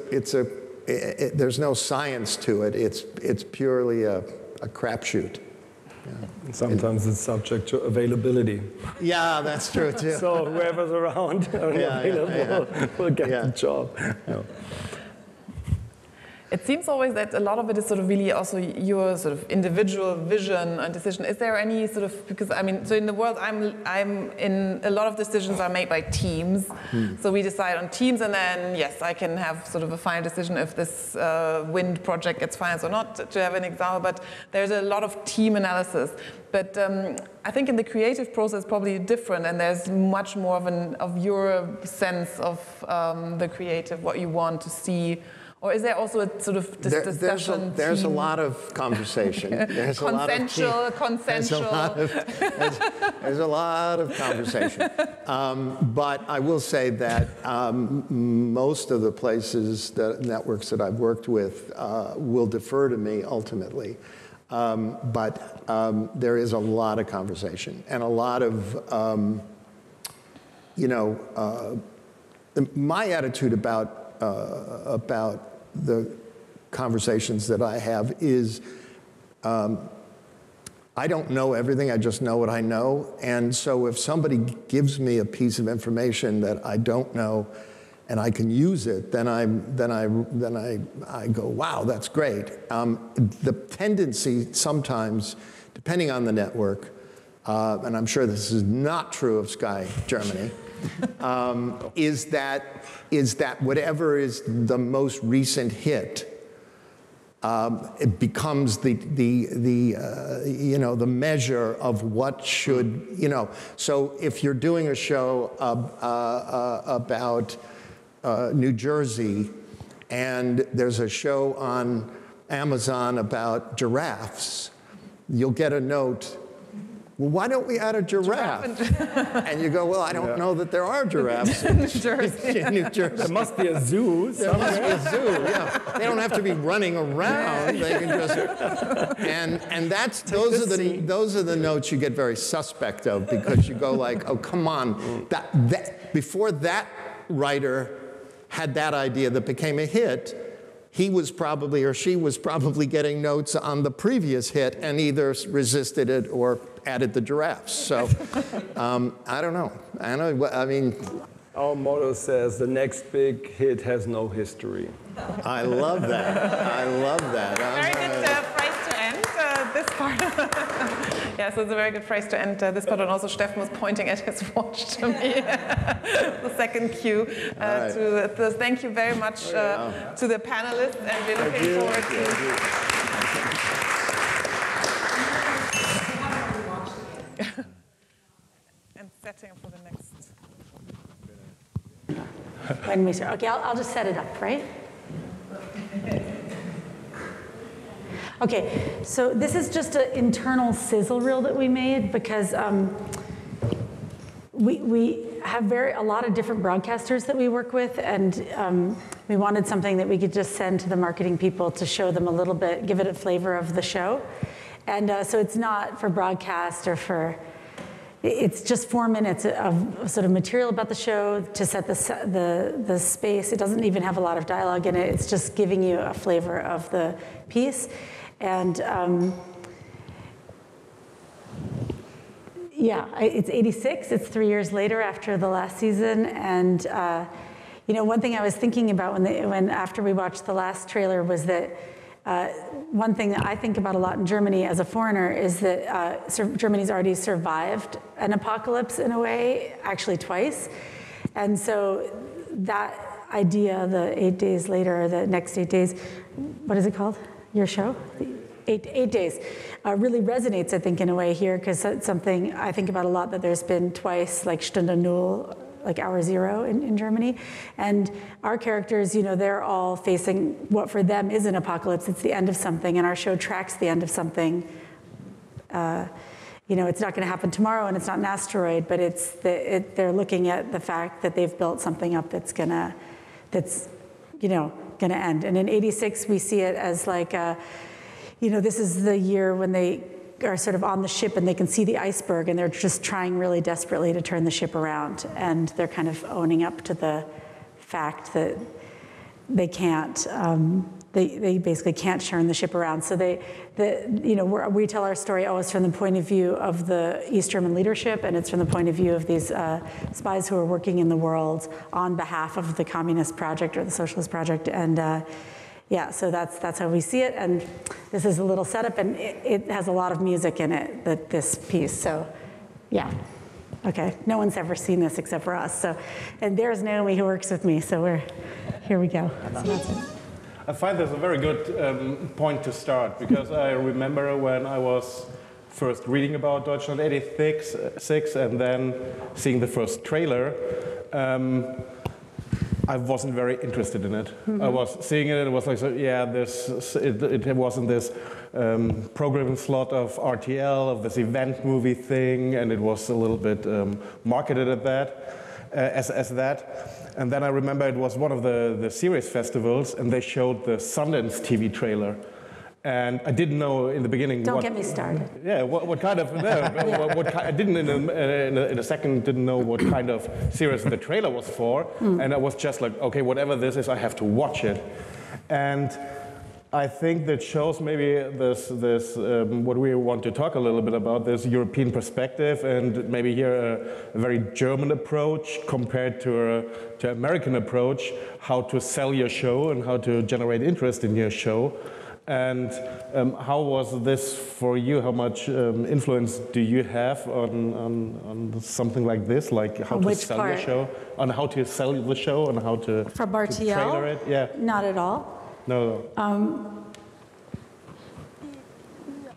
there's no science to it. It's purely a crapshoot. Yeah. Sometimes it's subject to availability. Yeah, that's true too. So whoever's around and available will get the job. No. It seems always that a lot of it is sort of really also your sort of individual vision and decision. Is there any sort of, because I mean, so in the world I'm in, a lot of decisions are made by teams. Hmm. So we decide on teams, and then yes, I can have sort of a final decision if this wind project gets financed or not, to have an example, but there's a lot of team analysis. But I think in the creative process probably different, and there's much more of your sense of the creative, what you want to see. Or is there also a sort of discussion? There's a lot of conversation. There's consensual. There's a lot of conversation. But I will say that most of the places, the networks that I've worked with, will defer to me ultimately. But there is a lot of conversation and a lot of, my attitude about the conversations that I have is I don't know everything, I just know what I know. And so if somebody gives me a piece of information that I don't know and I can use it, then I go, wow, that's great. The tendency sometimes, depending on the network, and I'm sure this is not true of Sky Germany, is that whatever is the most recent hit, it becomes the measure of what should, So if you're doing a show about New Jersey, and there's a show on Amazon about giraffes, you'll get a note. Well, why don't we add a giraffe? And you go, well, I don't know that there are giraffes in New Jersey. There must be a zoo somewhere. There must be a zoo, yeah. They don't have to be running around. They can just, and those are the notes you get very suspect of, because you go like, oh, come on. Before that writer had that idea that became a hit, he was probably, or she was probably, getting notes on the previous hit and either resisted it or added the giraffes. So I don't know. I don't know. I mean, our motto says the next big hit has no history. I love that. I love that. Very good phrase to end this part. Yeah, so it's a very good phrase to end this part, and also Stefan was pointing at his watch to me, the second cue. Thank you very much to the panelists, and we're looking forward to... And setting up for the next... Pardon me, sir. Okay, I'll just set it up, right? Okay, so this is just an internal sizzle reel that we made, because we have a lot of different broadcasters that we work with, and we wanted something that we could just send to the marketing people to show them a little bit, give it a flavor of the show. And so it's not for broadcast or for, it's just 4 minutes of sort of material about the show to set the space. It doesn't even have a lot of dialogue in it. It's just giving you a flavor of the piece. And it's 86. It's 3 years later after the last season. And one thing I was thinking about after we watched the last trailer was that one thing that I think about a lot in Germany as a foreigner is that Germany's already survived an apocalypse in a way, actually twice. And so that idea, the 8 days later, the next 8 days, what is it called? Your show? 8 Days, really resonates, I think, in a way here, because it's something I think about a lot, that there's been twice, like Stunde Null, like hour zero in Germany. And our characters, they're all facing what for them is an apocalypse. It's the end of something, and our show tracks the end of something. It's not gonna happen tomorrow, and it's not an asteroid, but they're looking at the fact that they've built something up that's gonna end. And in 86, we see it as like, this is the year when they are sort of on the ship and they can see the iceberg, and they're just trying really desperately to turn the ship around, and they're kind of owning up to the fact that they can't. They basically can't churn the ship around. So we tell our story always from the point of view of the East German leadership, and it's from the point of view of these spies who are working in the world on behalf of the Communist Project or the Socialist Project. And yeah, so that's how we see it. And this is a little setup, and it has a lot of music in it, this piece. So yeah, okay. No one's ever seen this except for us. So, and there's Naomi who works with me. So here we go. So that's it. I find this a very good point to start, because I remember when I was first reading about Deutschland 86 and then seeing the first trailer, I wasn't very interested in it. Mm-hmm. I was seeing it and it was like, so, yeah, it was in this programming slot of RTL, of this event movie thing, and it was a little bit marketed at that. As that, and then I remember it was one of the series festivals, and they showed the Sundance TV trailer, and I didn't know in the beginning. Don't get me started. Yeah, what kind of? No, yeah. I didn't in a second didn't know what kind of series the trailer was for, and I was just like, okay, whatever this is, I have to watch it, and I think that shows maybe this what we want to talk a little bit about, this European perspective, and maybe here a very German approach compared to American approach, how to sell your show and how to generate interest in your show. And how was this for you? How much influence do you have on something like this, like how to sell the show, on how to sell the show, and how to trailer it? Yeah, not at all. No.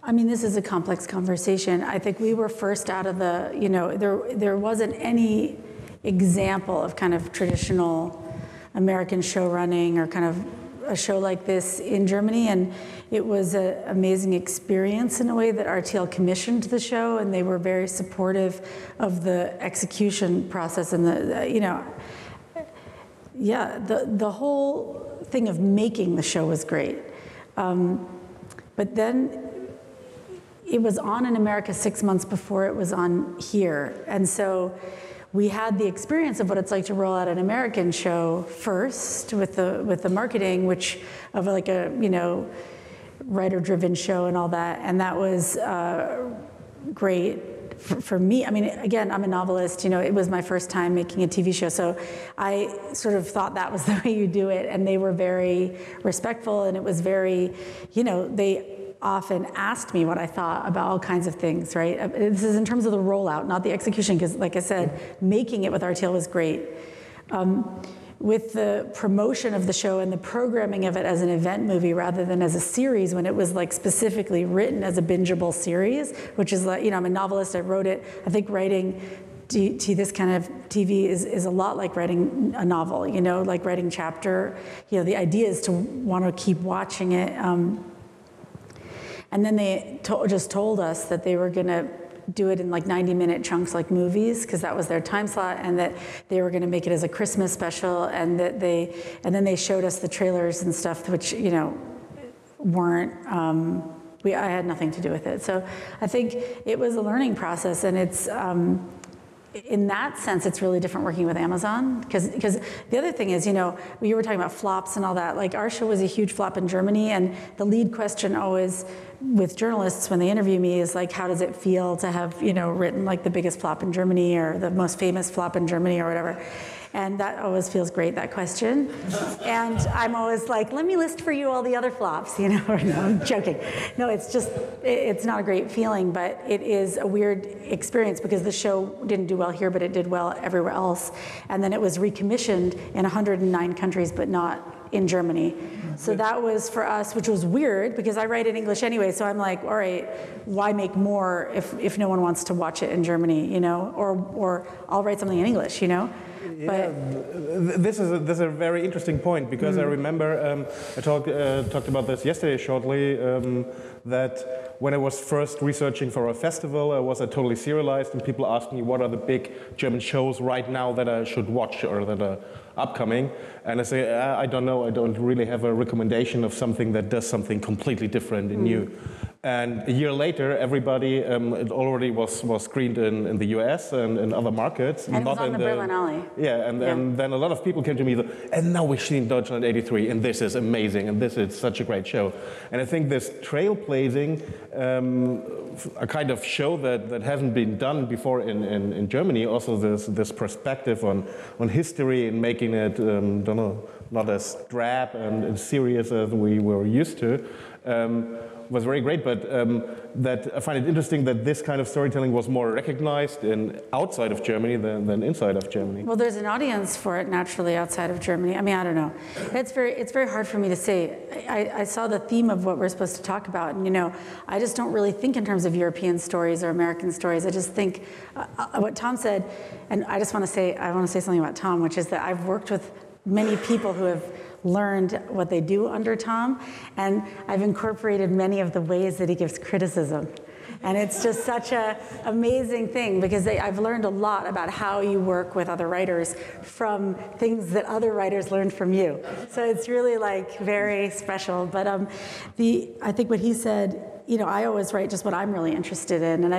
I mean, this is a complex conversation. I think we were first out of the, there wasn't any example of kind of traditional American show running or kind of a show like this in Germany. And it was an amazing experience in a way that RTL commissioned the show, and they were very supportive of the execution process and the whole thing of making the show was great. But then it was on in America 6 months before it was on here. And so we had the experience of what it's like to roll out an American show first with the marketing, which of like a, writer-driven show and all that. And that was great. For me, I mean, again, I'm a novelist, it was my first time making a TV show, so I sort of thought that was the way you do it, and they were very respectful, and it was very, they often asked me what I thought about all kinds of things, right? This is in terms of the rollout, not the execution, because like I said, making it with RTL was great. With the promotion of the show and the programming of it as an event movie rather than as a series, when it was like specifically written as a bingeable series, which is like, I'm a novelist, I wrote it. I think writing to this kind of TV is a lot like writing a novel, like writing chapter. The idea is to want to keep watching it. And then they just told us that they were going to do it in like 90-minute chunks like movies, because that was their time slot, and that they were going to make it as a Christmas special, and that then they showed us the trailers and stuff, which weren't I had nothing to do with it. So I think it was a learning process, and it's in that sense it's really different working with Amazon, because the other thing is, you were talking about flops and all that, like our show was a huge flop in Germany, and the lead question always with journalists when they interview me is like, how does it feel to have written like the biggest flop in Germany or the most famous flop in Germany or whatever, and that always feels great, that question. And I'm always like, let me list for you all the other flops, No, I'm joking. No, it's just, it's not a great feeling, but it is a weird experience, because the show didn't do well here, but it did well everywhere else, and then it was recommissioned in 109 countries, but not in Germany. So that was for us, which was weird, because I write in English anyway, so I'm like, all right, why make more if no one wants to watch it in Germany, Or I'll write something in English, Yeah, but this is a very interesting point, because I remember I talked about this yesterday shortly, that when I was first researching for a festival, I was totally serialized, and people asked me what are the big German shows right now that I should watch or that are upcoming, and I say, I don't know, I don't really have a recommendation of something that does something completely different and new. And a year later, everybody, it already was screened in the US and in other markets. And not it was on the Berlinale. Yeah, and then a lot of people came to me, and now we've seen Deutschland 83, and this is amazing, and this is such a great show. And I think this trailblazing, a kind of show that hasn't been done before in Germany, also this perspective on history and making it, don't know, not as drab and serious as we were used to, was very great, but that I find it interesting that this kind of storytelling was more recognized outside of Germany than inside of Germany. Well, there's an audience for it naturally outside of Germany. I mean, I don't know. It's very hard for me to say. I saw the theme of what we're supposed to talk about, and I just don't really think in terms of European stories or American stories. I just think what Tom said, and I want to say something about Tom, which is that I've worked with many people who have learned what they do under Tom, and I've incorporated many of the ways that he gives criticism. And it's just such an amazing thing, because I've learned a lot about how you work with other writers from things that other writers learned from you. So it's really very special. But I think what he said, I always write just what I'm really interested in, and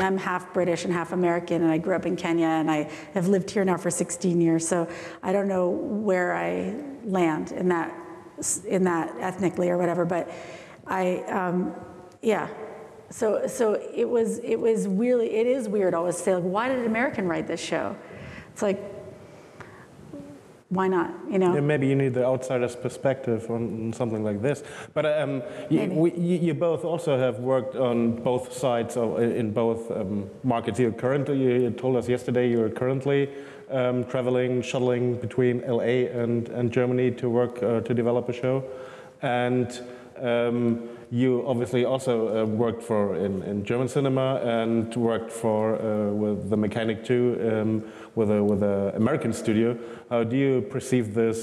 I'm half British and half American, and I grew up in Kenya, and I have lived here now for 16 years, so I don't know where I land in that ethnically or whatever, but yeah. So it was really, it is weird always to say, why did an American write this show? It's like, why not, Yeah, maybe you need the outsider's perspective on something like this. But you both also have worked on both sides in both markets. You told us yesterday you're currently traveling, shuttling between LA and Germany to work, to develop a show. And you obviously also worked in German cinema and worked with The Mechanic 2 with an American studio. How do you perceive this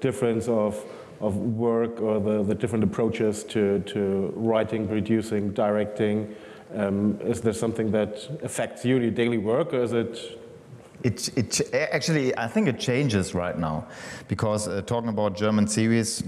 difference of work, or the different approaches to writing, producing, directing? Is there something that affects your daily work, or is it? It actually, I think it changes right now, because talking about German series,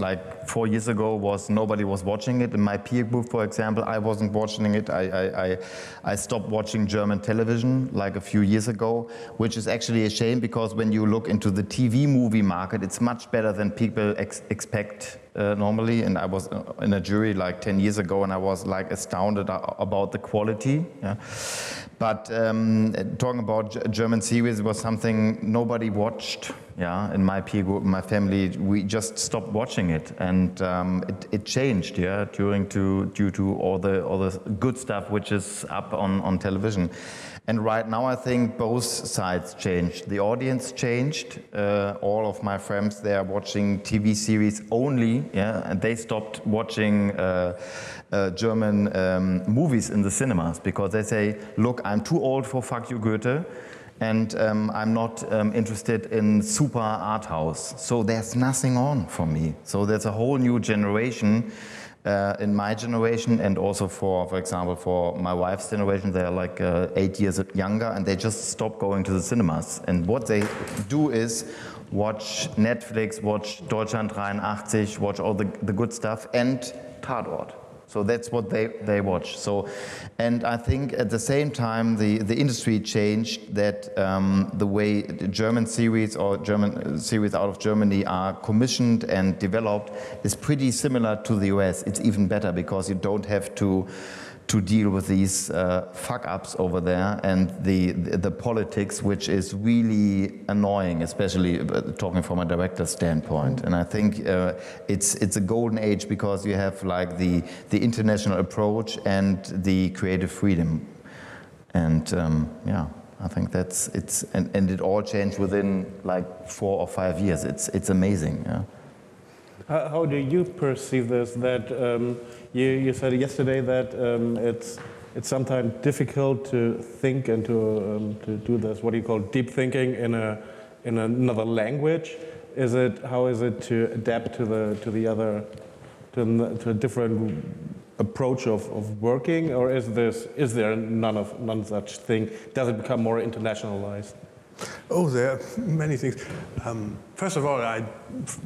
4 years ago, nobody was watching it. In my peer group, for example, I wasn't watching it. I stopped watching German television a few years ago, which is actually a shame, because when you look into the TV movie market, it's much better than people expect. Normally, and I was in a jury 10 years ago, and I was astounded about the quality. Yeah? But talking about German series was something nobody watched. Yeah, in my peer group, my family, we just stopped watching it, and it changed. Yeah, due to all the good stuff which is up on television. And right now, I think both sides changed. The audience changed. All of my friends, they are watching TV series only, and they stopped watching German movies in the cinemas, because they say, "Look, I'm too old for Fuck You, Goethe." And I'm not interested in super art house. So there's nothing on for me. So there's a whole new generation in my generation, and also for example, for my wife's generation, they're 8 years younger, and they just stop going to the cinemas. And what they do is watch Netflix, watch Deutschland 83, watch all the good stuff, and Tatort. So that's what they watch. So, and I think at the same time the industry changed, that the way German series or German series out of Germany are commissioned and developed is pretty similar to the US. It's even better, because you don't have to deal with these fuck-ups over there, and the politics, which is really annoying, especially talking from a director's standpoint. And I think it's a golden age, because you have the international approach and the creative freedom. And yeah, I think that's and it all changed within 4 or 5 years. It's amazing. Yeah. How do you perceive this? That you said yesterday that it's sometimes difficult to think and to do this. What do you call deep thinking in another language? Is it how is it to adapt to a different approach of working, or is there none such thing? Does it become more internationalized? Oh, there are many things. First of all,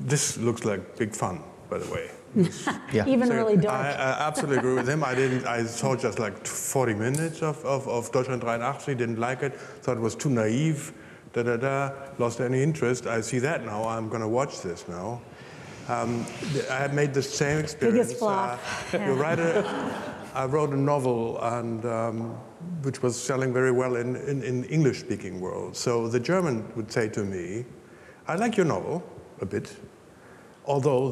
this looks like big fun, by the way. Yeah. Even really dark. I absolutely agree with him. I saw just like 40 minutes of Deutschland 83, didn't like it, thought it was too naive, lost any interest. I see that now, I'm going to watch this now. I had made the same experience. Biggest flop. Yeah. I wrote a novel, and which was selling very well in English-speaking world. So the German would say to me, I like your novel a bit, although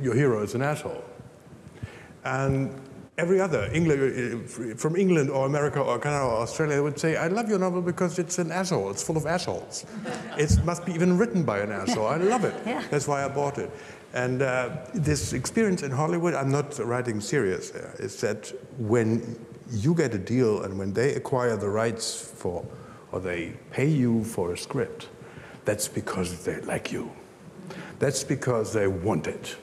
your hero is an asshole. And every other from England or America or Canada or Australia would say, I love your novel because it's an asshole. It's full of assholes. It must be even written by an asshole. I love it. Yeah. That's why I bought it. And this experience in Hollywood, I'm not writing serious there, is that when you get a deal and when they acquire the rights for, or they pay you for a script, that's because they like you. That's because they want it.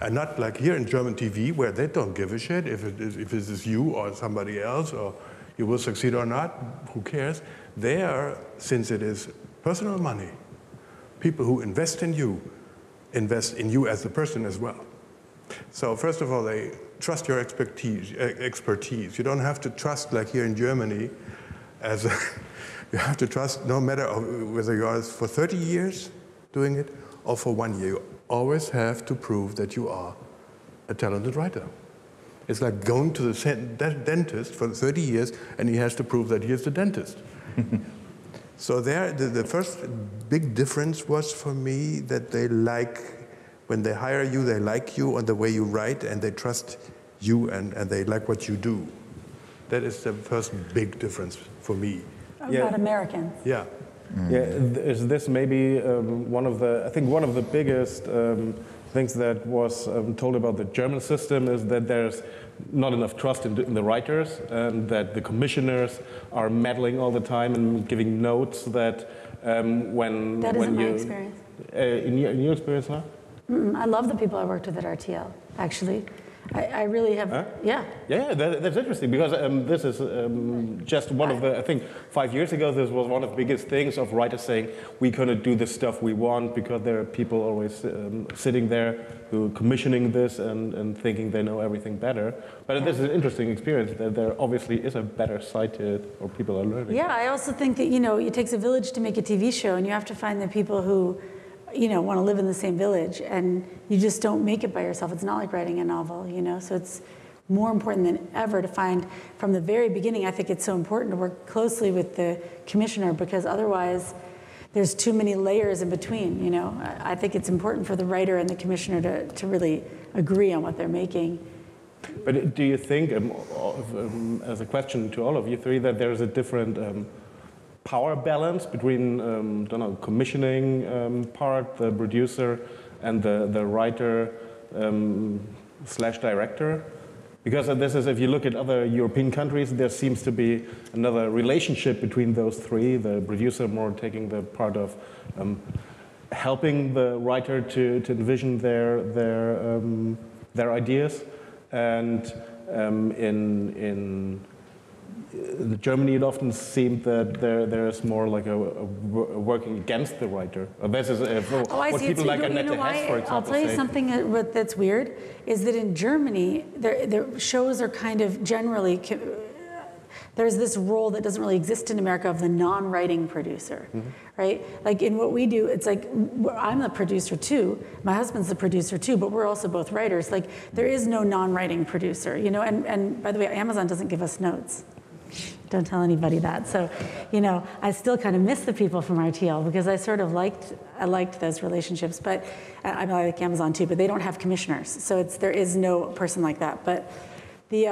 And not like here in German TV, where they don't give a shit if it is you or somebody else, or you will succeed or not, who cares? There, since it is personal money, people who invest in you as a person as well. So first of all, they trust your expertise. You don't have to trust, like here in Germany, you have to trust no matter whether you are for 30 years doing it or for 1 year. You always have to prove that you are a talented writer. It's like going to the dentist for 30 years and he has to prove that he is the dentist. So there, the first big difference was for me that they like, when they hire you, they like you and the way you write, and they trust you and they like what you do. That is the first big difference for me. About Americans. Yeah. Mm. Yeah, is this maybe one of the biggest things that was told about the German system is that there's not enough trust in the writers, and that the commissioners are meddling all the time and giving notes that my experience. In your experience, huh? I love the people I worked with at RTL, actually. I really have, huh? Yeah. Yeah, that's interesting, because this is just one of the, I think 5 years ago, this was one of the biggest things of writers saying, we couldn't do the stuff we want because there are people always sitting there who are commissioning this and thinking they know everything better. But this is an interesting experience that there obviously is a better side to it, or people are learning. Yeah, I also think that, you know, it takes a village to make a TV show, and you have to find the people who, you know, want to live in the same village, and you just don't make it by yourself. It's not like writing a novel, you know, so it's more important than ever to find, from the very beginning, I think it's so important to work closely with the commissioner, because otherwise there's too many layers in between, you know. I think it's important for the writer and the commissioner to really agree on what they're making. But do you think, as a question to all of you three, that there's a different power balance between commissioning part, the producer, and the writer / director? Because this is, if you look at other European countries, there seems to be another relationship between those three, the producer more taking the part of helping the writer to envision their ideas, and in Germany, it often seemed that there is more like a working against the writer. This is what people like Annette Hess, for example. I'll tell you something that's weird, is that in Germany, the shows are kind of generally, there's this role that doesn't really exist in America of the non-writing producer, mm-hmm. right? Like in what we do, it's like, I'm the producer too, my husband's the producer too, but we're also both writers. Like there is no non-writing producer, you know? And by the way, Amazon doesn't give us notes. Don't tell anybody that. So, you know, I still kind of miss the people from RTL because I sort of liked those relationships. But I like Amazon too, but they don't have commissioners, so there is no person like that. But the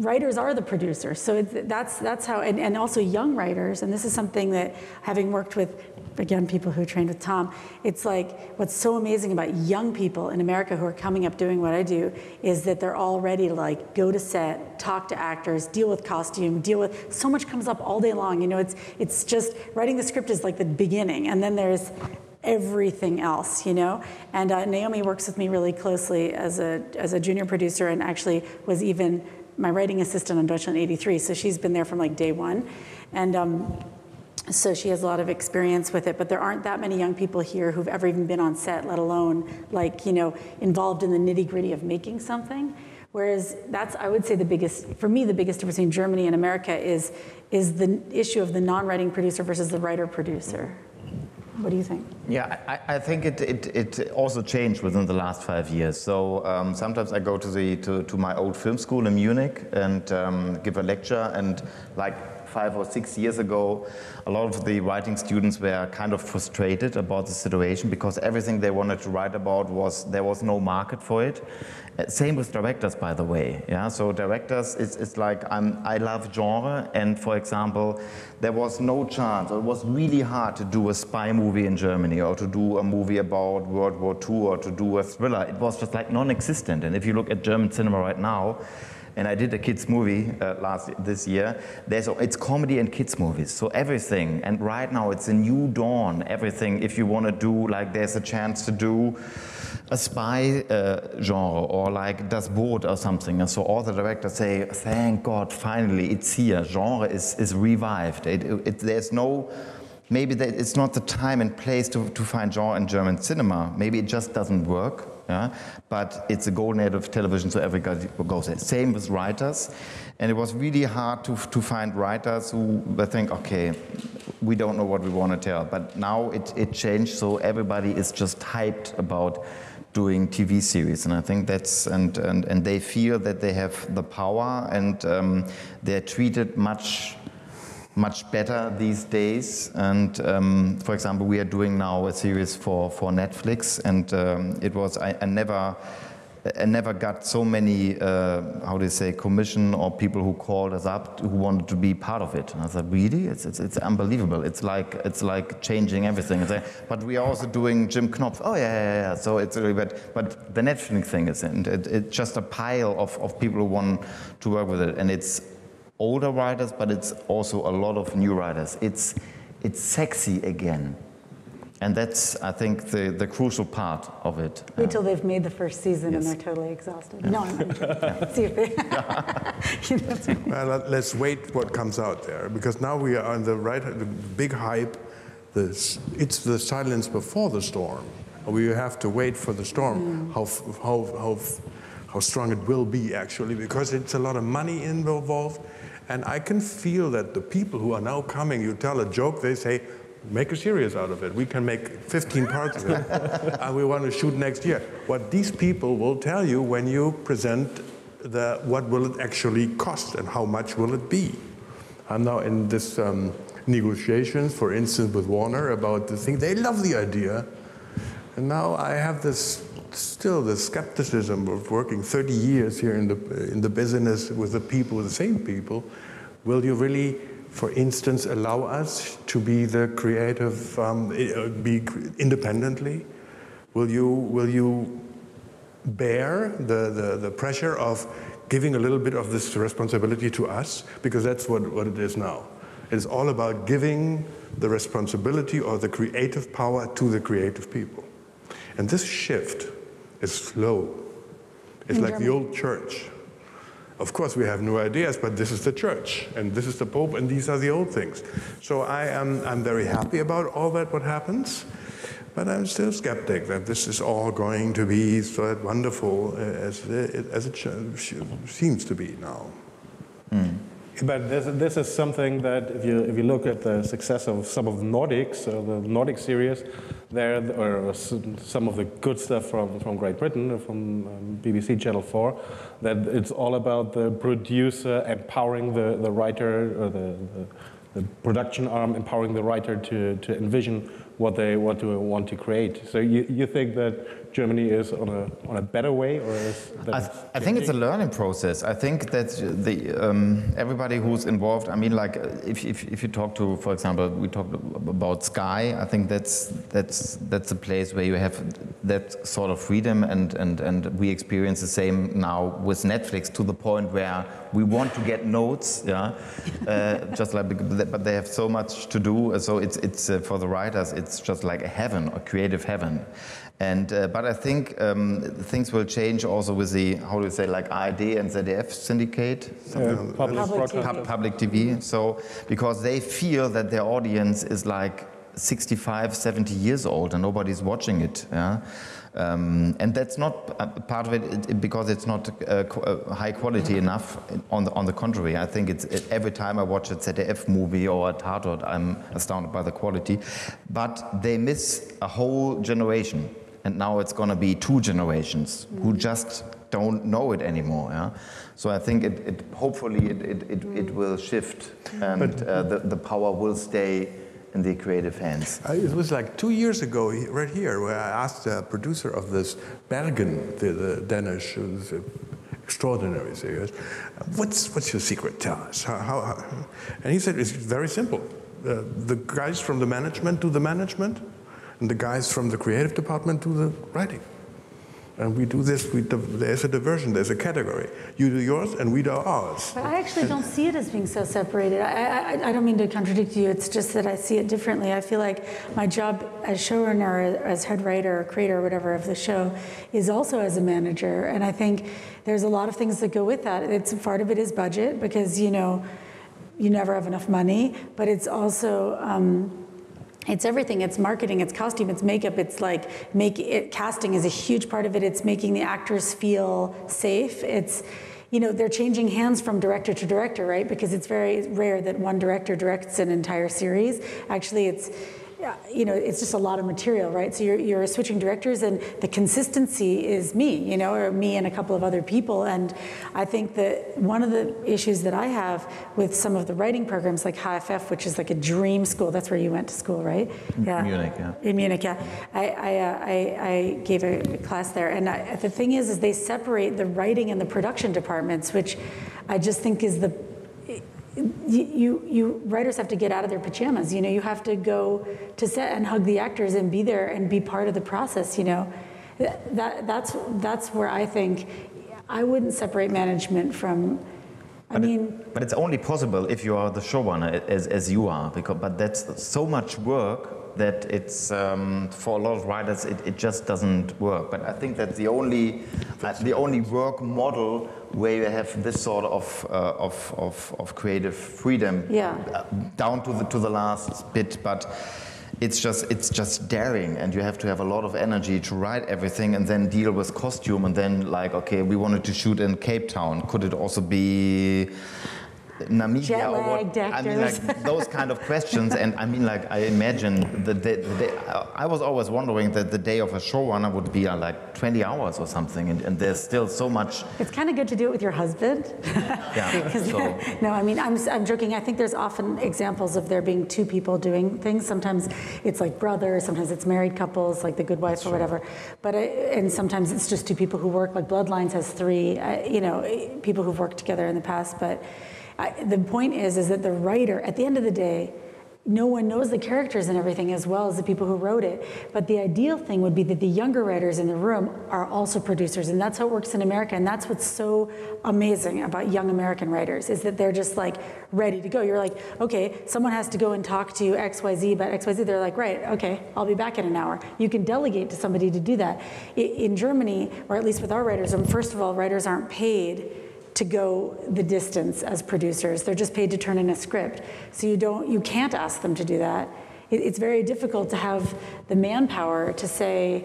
writers are the producers, so that's how. And also young writers, and this is something that, having worked with, again, people who trained with Tom, it's like what's so amazing about young people in America who are coming up doing what I do is that they're all ready to like go to set, talk to actors, deal with costume, deal with, so much comes up all day long. You know, it's just, writing the script is like the beginning, and then there's everything else, you know? And Naomi works with me really closely as a junior producer, and actually was even my writing assistant on Deutschland 83, so she's been there from like day one. And So she has a lot of experience with it, but there aren't that many young people here who've ever even been on set, let alone like, you know, involved in the nitty-gritty of making something. Whereas that's, I would say, the biggest, for me, the biggest difference between Germany and America is the issue of the non-writing producer versus the writer-producer. What do you think? Yeah, I think it also changed within the last 5 years. So sometimes I go to my old film school in Munich and give a lecture, and like 5 or 6 years ago, a lot of the writing students were kind of frustrated about the situation because everything they wanted to write about was, there was no market for it. Same with directors, by the way. Yeah, so directors, it's like I love genre, and for example, there was no chance, or it was really hard to do a spy movie in Germany, or to do a movie about World War II, or to do a thriller. It was just like non-existent. And if you look at German cinema right now, and I did a kids movie this year. It's comedy and kids movies, so everything. And right now it's a new dawn. Everything. If you want to do, like, there's a chance to do a spy genre or like Das Boot or something. And so all the directors say, "Thank God, finally, it's here. Genre is revived. There's no." Maybe it's not the time and place to find genre in German cinema. Maybe it just doesn't work. Yeah? But it's a golden age of television, so everybody goes there. Same with writers. And it was really hard to find writers who think, okay, we don't know what we want to tell. But now it changed, so everybody is just hyped about doing TV series, and I think that's, and they feel that they have the power, and they're treated much better these days. And for example, we are doing now a series for Netflix, and it was, I never got so many, how do you say, commission or people who called us up who wanted to be part of it. And I said, really? It's unbelievable. It's like changing everything. It's like, but we are also doing Jim Knopf. Oh, yeah. So it's really bad. But the Netflix thing is, and it's just a pile of people who want to work with it. And it's older writers, but it's also a lot of new writers. It's sexy again. And that's, I think, the crucial part of it. Wait till they've made the first season, yes, and they're totally exhausted. Yeah. No, I'm not joking. Yeah. See if they... You know what I mean? Well, let's wait what comes out there, because now we are on the right, the big hype. It's the silence before the storm. We have to wait for the storm. Mm. How strong it will be, actually, because it's a lot of money involved. And I can feel that the people who are now coming, you tell a joke, they say, make a series out of it. We can make 15 parts of it, and we want to shoot next year. What these people will tell you when you present the what will it actually cost and how much will it be. I'm now in this negotiations, for instance, with Warner about the thing. They love the idea. And now I have this, still the skepticism of working 30 years here in the business with the people, the same people. Will you really, for instance, allow us to be the creative, be independently? Will you bear the pressure of giving a little bit of this responsibility to us? Because that's what it is now. It's all about giving the responsibility or the creative power to the creative people. And this shift is slow. It's like the old church. Of course, we have new ideas, but this is the church, and this is the Pope, and these are the old things. So I'm very happy about all that, what happens, but I'm still skeptic that this is all going to be so wonderful as it seems to be now. Mm. But this is something that if you look at the success of some of the Nordics, or the Nordic series, there or some of the good stuff from Great Britain, from BBC Channel 4, that it's all about the producer empowering the writer, or the production arm empowering the writer to envision what they want to create. So you think that Germany is on a better way, or is that I think it's a learning process. I think that everybody who's involved. I mean, like if you talk to, for example, we talked about Sky. I think that's a place where you have that sort of freedom, and we experience the same now with Netflix, to the point where we want to get notes, yeah, just like, but they have so much to do. So it's for the writers. It's it's just like a heaven, a creative heaven. And but I think things will change also with the, how do you say, like ARD and ZDF syndicate, public TV. So because they feel that their audience is like 65, 70 years old and nobody's watching it. Yeah? And that's not part of it because it's not high quality enough. On the contrary, I think it's every time I watch a ZDF movie or a Tatort, I'm astounded by the quality. But they miss a whole generation, and now it's going to be two generations who just don't know it anymore. Yeah? So I think hopefully it will shift, and the power will stay in the creative hands. It was like 2 years ago, right here, where I asked the producer of this, Bergen, the Danish, who's extraordinary series, what's your secret? Tell us. How? And he said, it's very simple. The guys from the management do the management, and the guys from the creative department do the writing. And we do this, there's a diversion, there's a category. You do yours and we do ours. But I actually don't see it as being so separated. I don't mean to contradict you, it's just that I see it differently. I feel like my job as showrunner, as head writer or creator or whatever of the show is also as a manager. And I think there's a lot of things that go with that. It's part of it is budget because, you know, you never have enough money, but it's also, it's everything. It's marketing, it's costume, it's makeup, it's like casting is a huge part of it. It's making the actors feel safe. It's, you know, they're changing hands from director to director, right? Because it's very rare that one director directs an entire series. Actually, it's, you know, it's just a lot of material, right? So you're switching directors and the consistency is me, you know, or me and a couple of other people. And I think that one of the issues that I have with some of the writing programs like HFF, which is like a dream school, that's where you went to school, right? Yeah. Munich, yeah. In Munich, yeah. I gave a class there. And the thing is they separate the writing and the production departments, which I just think is the, you writers have to get out of their pajamas, you know, you have to go to set and hug the actors and be there and be part of the process, you know. That's where I think I wouldn't separate management from, but it's only possible if you are the showrunner as you are, because, but that's so much work that it's, for a lot of writers, it just doesn't work. But I think that's the only work model where you have this sort of creative freedom, yeah, down to the last bit, but it's just daring, and you have to have a lot of energy to write everything and then deal with costume and then like, okay, we wanted to shoot in Cape Town. Could it also be Namibia or what? I mean, like those kind of questions. And I mean, like, I imagine the day, I was always wondering that the day of a showrunner would be like 20 hours or something, and there's still so much. It's kind of good to do it with your husband. Yeah. So. No, I mean, I'm joking. I think there's often examples of there being two people doing things. Sometimes it's like brothers, sometimes it's married couples, like The Good Wife or whatever. But and sometimes it's just two people who work, like Bloodlines has three, you know, people who've worked together in the past, but the point is that the writer, at the end of the day, no one knows the characters and everything as well as the people who wrote it. But the ideal thing would be that the younger writers in the room are also producers, and that's how it works in America. And that's what's so amazing about young American writers, is that they're just like ready to go. You're like, okay, someone has to go and talk to XYZ about XYZ. They're like, right, okay, I'll be back in an hour. You can delegate to somebody to do that. In Germany, or at least with our writers, first of all, writers aren't paid to go the distance as producers. They're just paid to turn in a script. So you can't ask them to do that. It's very difficult to have the manpower to say,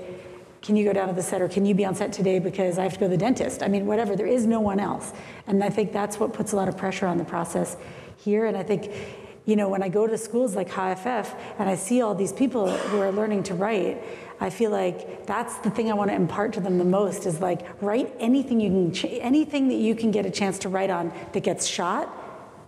can you go down to the set, or can you be on set today because I have to go to the dentist? I mean, whatever, there is no one else. And I think that's what puts a lot of pressure on the process here. And I think, you know, when I go to schools like HFF and I see all these people who are learning to write, I feel like that's the thing I want to impart to them the most, is like, write anything you can, anything that you can get a chance to write on that gets shot.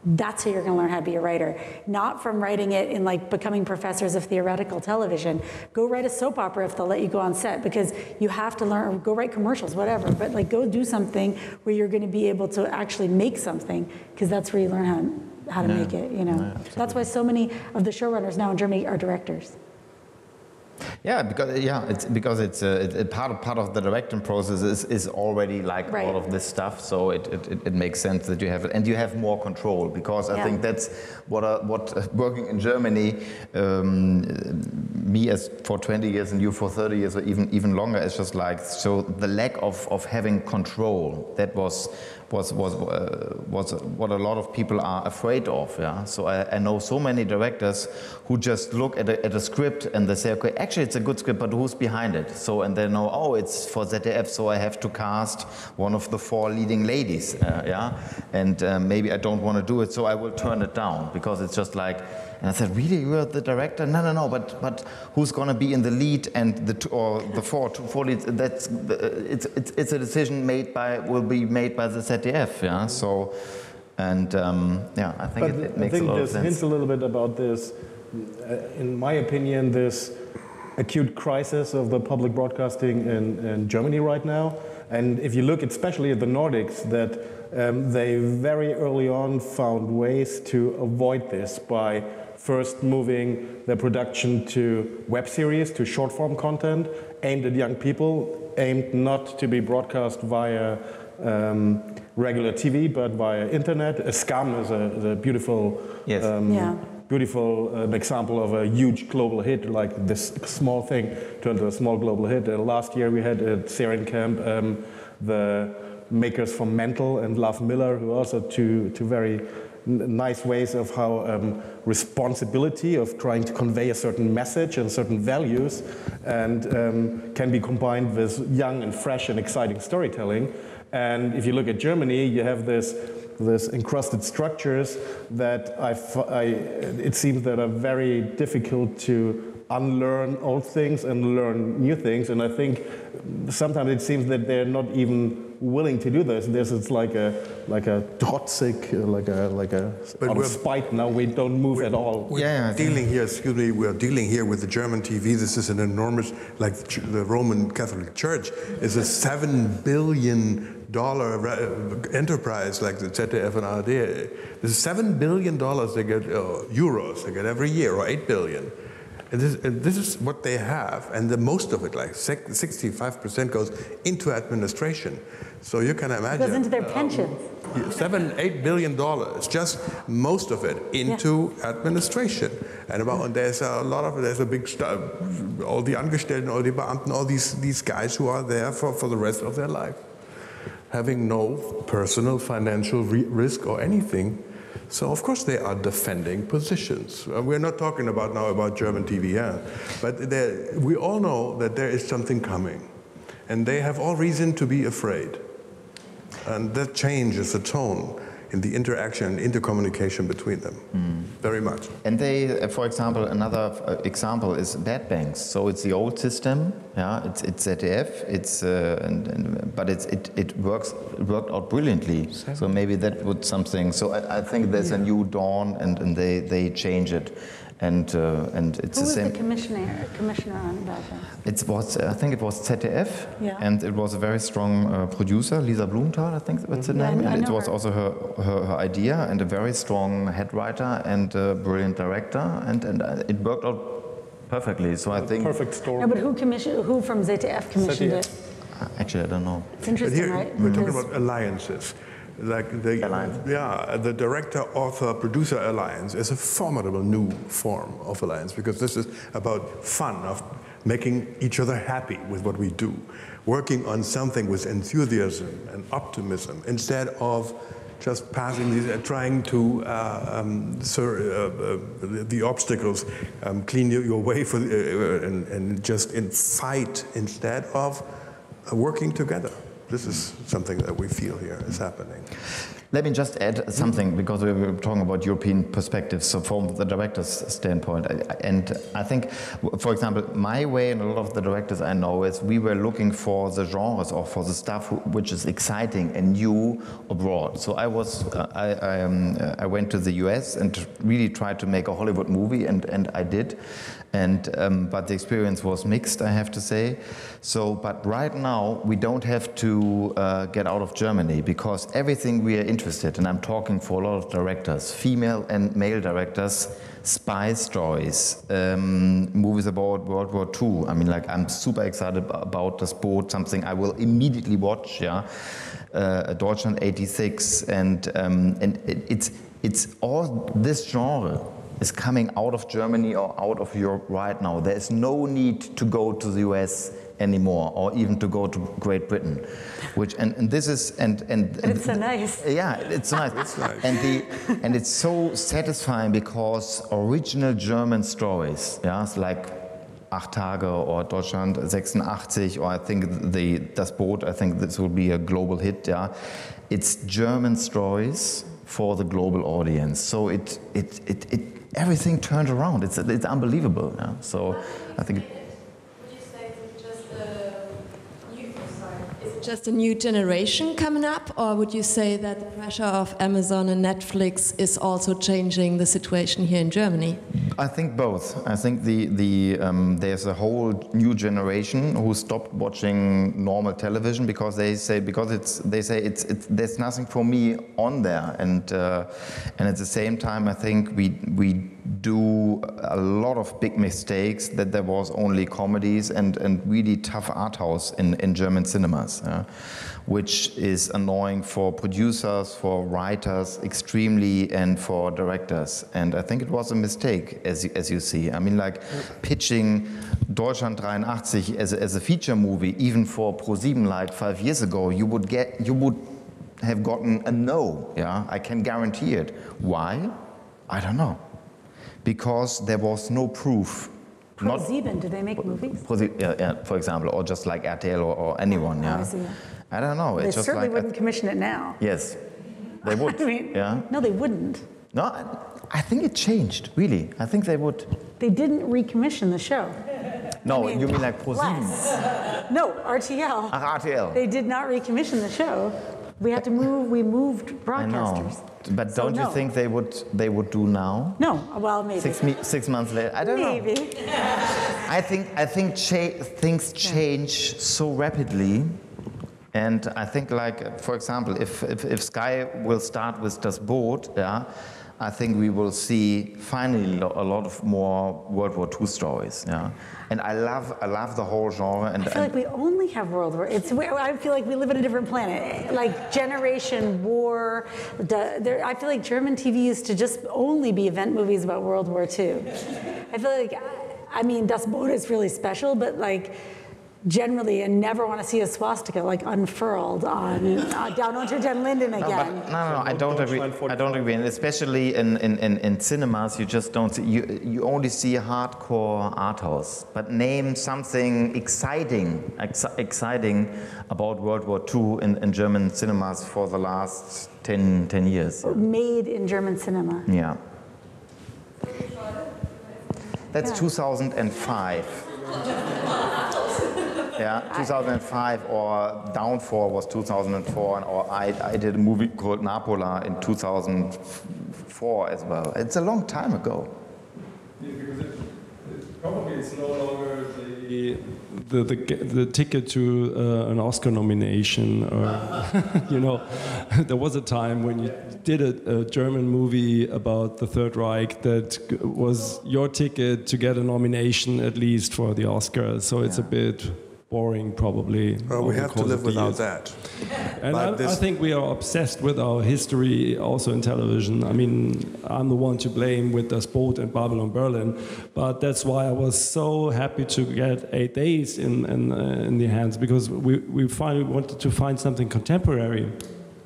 That's how you're going to learn how to be a writer. Not from writing it in like becoming professors of theoretical television. Go write a soap opera if they'll let you go on set, because you have to learn, or go write commercials, whatever. But like, go do something where you're going to be able to actually make something, because that's where you learn how to make it, you know. No, that's why so many of the showrunners now in Germany are directors. Yeah, because it's part of the directing process is already like right. all of this stuff, so it makes sense that you have it and you have more control, because I think that's what working in Germany, me as for 20 years and you for 30 years or even longer, it's just like, so the lack of having control, that was what a lot of people are afraid of, yeah. So I know so many directors who just look at a script and they say, okay, actually it's a good script, but who's behind it? So, and they know, oh, it's for ZDF, so I have to cast one of the 4 leading ladies, yeah. And maybe I don't want to do it, so I will turn it down, because it's just like. And I said, really, you're the director? No, no, no. But who's going to be in the lead and the four leads? That's it's a decision will be made by the ZDF. Yeah. So, and yeah, I think it makes a lot of sense. I think this hints a little bit about this. In my opinion, this acute crisis of the public broadcasting in Germany right now. And if you look, especially at the Nordics, that they very early on found ways to avoid this by. First moving their production to web series, to short form content, aimed at young people, aimed not to be broadcast via regular TV, but via internet. Skam is a beautiful, beautiful example of a huge global hit, like this small thing turned into a small global hit. Last year we had at Seren Camp the makers from Mental and Love Miller, who also two very nice ways of how responsibility of trying to convey a certain message and certain values and can be combined with young and fresh and exciting storytelling. And if you look at Germany, you have this encrusted structures that it seems that are very difficult to unlearn old things and learn new things. And I think sometimes it seems that they're not even willing to do this. It's like a trotzig, like a out of spite. Now we don't move at all. We're dealing here with the German TV. This is an enormous, like the Roman Catholic Church is a $7 billion enterprise, like the ZDF and ARD. This is $7 billion they get, euros they get every year, or $8 billion. And this is what they have, and the most of it, like 65%, goes into administration. So you can imagine. It goes into their pensions. $7-8 billion, just most of it into administration. And there's a lot of it. There's a big all the Angestellten, all the Beamten, all these guys who are there for the rest of their life, having no personal financial risk or anything. So of course they are defending positions. We're not talking about now about German TV, but we all know that there is something coming, and they have all reason to be afraid, and that changes the tone in the interaction and intercommunication between them very much. And they, for example, another example is bad banks. So it's the old system, it's ZDF, but it worked out brilliantly. Exactly. So maybe that would something. So I think there's a new dawn, and they change it. And it's the same. Who was the commissioner on bad banks? It was, I think it was ZDF, and it was a very strong producer, Lisa Blumenthal, I think that's the name. And it was also her idea, and a very strong head writer and a brilliant director, and it worked out perfectly. So I think perfect story. No, but who from ZDF commissioned it? Actually, I don't know. It's interesting, but here, right? We're talking about alliances. Like the director-author-producer alliance is a formidable new form of alliance, because this is about fun, of making each other happy with what we do, working on something with enthusiasm and optimism, instead of just passing these, trying to the obstacles, clean your way for and fight instead of working together. This is something that we feel here is happening. Let me just add something, because we were talking about European perspectives, so from the director's standpoint. And I think, for example, my way and a lot of the directors I know is we were looking for the genres or for the stuff which is exciting and new abroad. So I was, I went to the US and really tried to make a Hollywood movie, and I did. And, but the experience was mixed, I have to say. So, but right now we don't have to get out of Germany, because everything we are interested interested, and I'm talking for a lot of directors, female and male directors, spy stories, movies about World War II. I mean, like, I'm super excited about Das Boot, something I will immediately watch, yeah, Deutschland 86, and it's all this genre is coming out of Germany or out of Europe right now. There is no need to go to the US anymore, or even to go to Great Britain, which and this is and it's so nice. Yeah, it's nice. It's nice. And it's so satisfying because original German stories, yeah, it's like Acht Tage or Deutschland 86, or I think the Das Boot. I think this will be a global hit. Yeah, it's German stories for the global audience. So it everything turned around. It's unbelievable. Yeah? So I think. Just a new generation coming up, or would you say that the pressure of Amazon and Netflix is also changing the situation here in Germany? I think both. I think there's a whole new generation who stopped watching normal television because there's nothing for me on there, and at the same time I think we do a lot of big mistakes that there was only comedies and really tough art house in German cinemas, which is annoying for producers, for writers extremely, and for directors. And I think it was a mistake, as you see. I mean, like, pitching Deutschland 83 as a feature movie, even for ProSieben like 5 years ago, you would have gotten a no. Yeah, I can guarantee it. Why? I don't know. Because there was no proof. ProSieben, do they make movies? Yeah, for example, or just like RTL or anyone. Yeah, I don't know. They certainly wouldn't commission it now. Yes, they would. I mean, yeah. No, they wouldn't. No, I think it changed. Really, I think they would. They didn't recommission the show. No, I mean, you mean like ProSieben? No, RTL. RTL. They did not recommission the show. We had to move. We moved broadcasters. I know. But don't you think they would do now? No. Well, maybe. Six months later, I don't know. Maybe. I think things change so rapidly, and I think, like, for example, if Sky will start with Das Boot, yeah, I think we will see finally a lot of more World War II stories. Yeah, and I love the whole genre. And I feel like we only have World War. It's where I feel like we live in a different planet. Like generation war. I feel like German TV used to just only be event movies about World War II. I feel like, I mean, Das Boot is really special, but like. Generally, and never want to see a swastika like unfurled on down onto Den Linden again. No, I don't agree. I don't agree, and especially in cinemas, you just don't. See, you only see a hardcore art house. But name something exciting about World War II in German cinemas for the last 10 years. Made in German cinema. Yeah. That's 2005. Yeah, 2005, or Downfall was 2004, and or I did a movie called Napola in 2004 as well. It's a long time ago. Yeah, because it probably it's no longer the ticket to an Oscar nomination, or you know, there was a time when you did a German movie about the Third Reich that was your ticket to get a nomination at least for the Oscar. So it's a bit. Boring, probably. Well, we have to live without that. And I think we are obsessed with our history, also in television. I mean, I'm the one to blame with Das Boot and Babylon Berlin, but that's why I was so happy to get 8 Days in the hands, because we finally wanted to find something contemporary.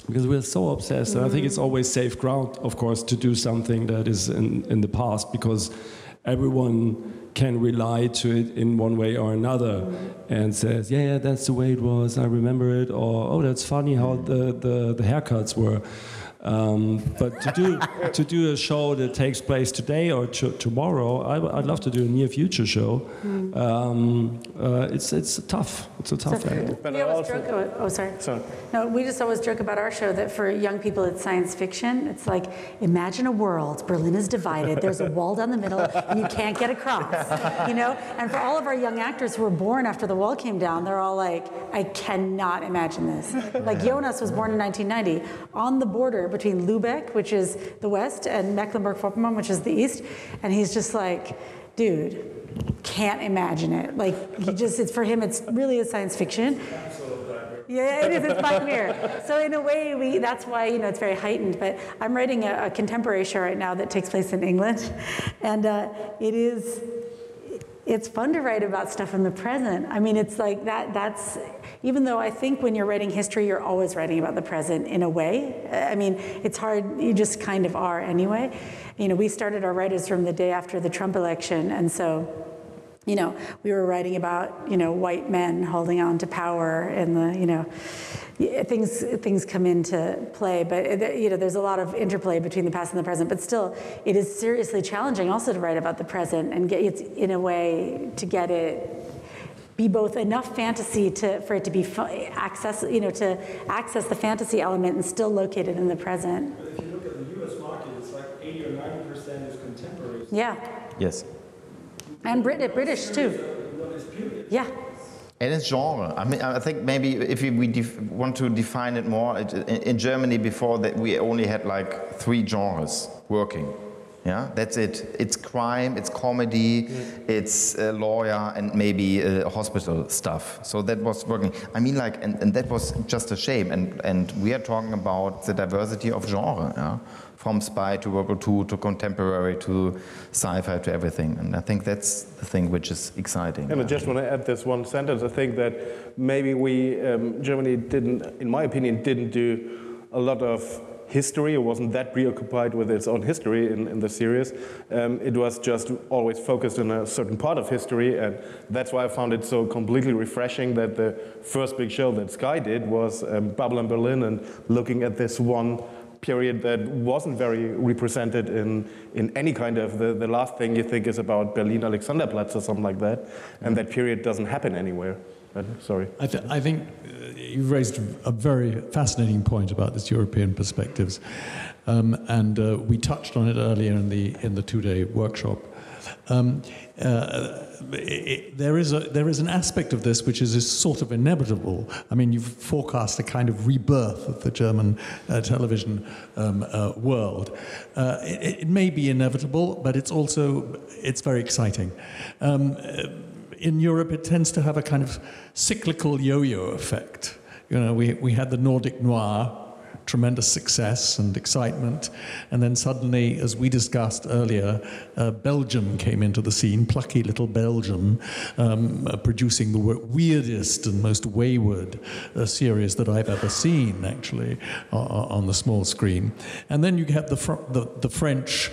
Because we're so obsessed, and I think it's always safe ground, of course, to do something that is in the past, because everyone can rely to it in one way or another, and says, yeah, that's the way it was, I remember it, or, oh, that's funny how the haircuts were. But to do a show that takes place today or tomorrow, I'd love to do a near future show. It's tough. It's a tough thing. So we always joke about, oh, sorry. No, we just always joke about our show that for young people it's science fiction. It's like, imagine a world, Berlin is divided, there's a wall down the middle, and you can't get across. You know? And for all of our young actors who were born after the wall came down, they're all like, I cannot imagine this. Like Jonas was born in 1990 on the border between Lübeck, which is the west, and Mecklenburg-Vorpommern, which is the east, and he's just like, dude, can't imagine it. Like, he just, it's for him, it's really a science fiction. Yeah, it is. It's Black Mirror. So in a way, that's why, you know, it's very heightened. But I'm writing a contemporary show right now that takes place in England, and it's fun to write about stuff in the present. I mean, it's like that. That's, even though I think when you're writing history, you're always writing about the present in a way. I mean, it's hard. You just kind of are anyway. You know, we started our writers' room the day after the Trump election, and so, you know, we were writing about, you know, white men holding on to power, and the, you know, things come into play. But, you know, there's a lot of interplay between the past and the present. But still, it is seriously challenging also to write about the present and get it in a way to get it be both enough fantasy for it to be access, you know, to access the fantasy element and still locate it in the present. But if you look at the U.S. market, it's like 80 or 90% is contemporary. Yeah. Yes. And British too. Yeah. And it's genre. I mean, I think maybe if we want to define it more, in Germany before that we only had like 3 genres working. Yeah, that's it. It's crime, it's comedy, it's lawyer, and maybe hospital stuff. So that was working. I mean, like, and that was just a shame. And we are talking about the diversity of genre. Yeah? From spy to World War II to contemporary to sci-fi to everything. And I think that's the thing which is exciting. And I just want to add this one sentence. I think that maybe we, Germany didn't, in my opinion, didn't do a lot of history. It wasn't that preoccupied with its own history in the series. It was just always focused on a certain part of history, and that's why I found it so completely refreshing that the first big show that Sky did was Babylon Berlin, and looking at this one period that wasn't very represented in any kind of, the last thing you think is about Berlin Alexanderplatz or something like that, and that period doesn't happen anywhere. Sorry. I think you've raised a very fascinating point about this European perspectives, and we touched on it earlier in the two-day workshop. There is an aspect of this which is sort of inevitable. I mean, you've forecast a kind of rebirth of the German television world. It may be inevitable, but it's very exciting. In Europe, it tends to have a kind of cyclical yo-yo effect. You know, we had the Nordic Noir. Tremendous success and excitement, and then suddenly, as we discussed earlier, Belgium came into the scene, plucky little Belgium, producing the weirdest and most wayward series that I've ever seen, actually, on the small screen. And then you have the French,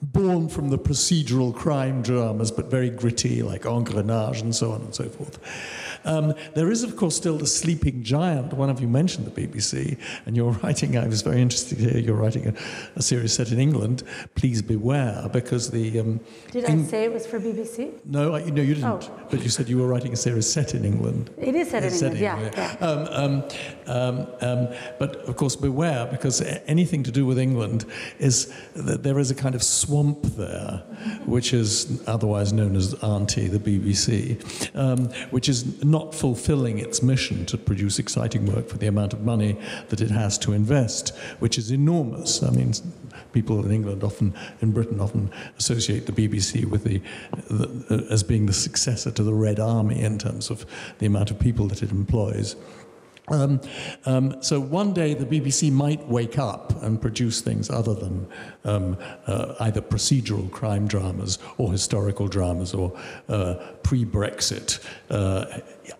born from the procedural crime dramas, but very gritty, like Engrenage and so on and so forth. There is, of course, still the sleeping giant. One of you mentioned the BBC, and you're writing, I was very interested to hear, you're writing a series set in England, Please Beware, because the... Did I say it was for BBC? No, no, you didn't. Oh. But you said you were writing a series set in England. It is set in England, yeah. But, of course, Beware, because anything to do with England is that there is a kind of swamp there, which is otherwise known as Auntie, the BBC, which is not fulfilling its mission to produce exciting work for the amount of money that it has to invest, which is enormous. I mean, people in England often, in Britain often, associate the BBC with as being the successor to the Red Army in terms of the amount of people that it employs. So one day the BBC might wake up and produce things other than either procedural crime dramas or historical dramas or pre-Brexit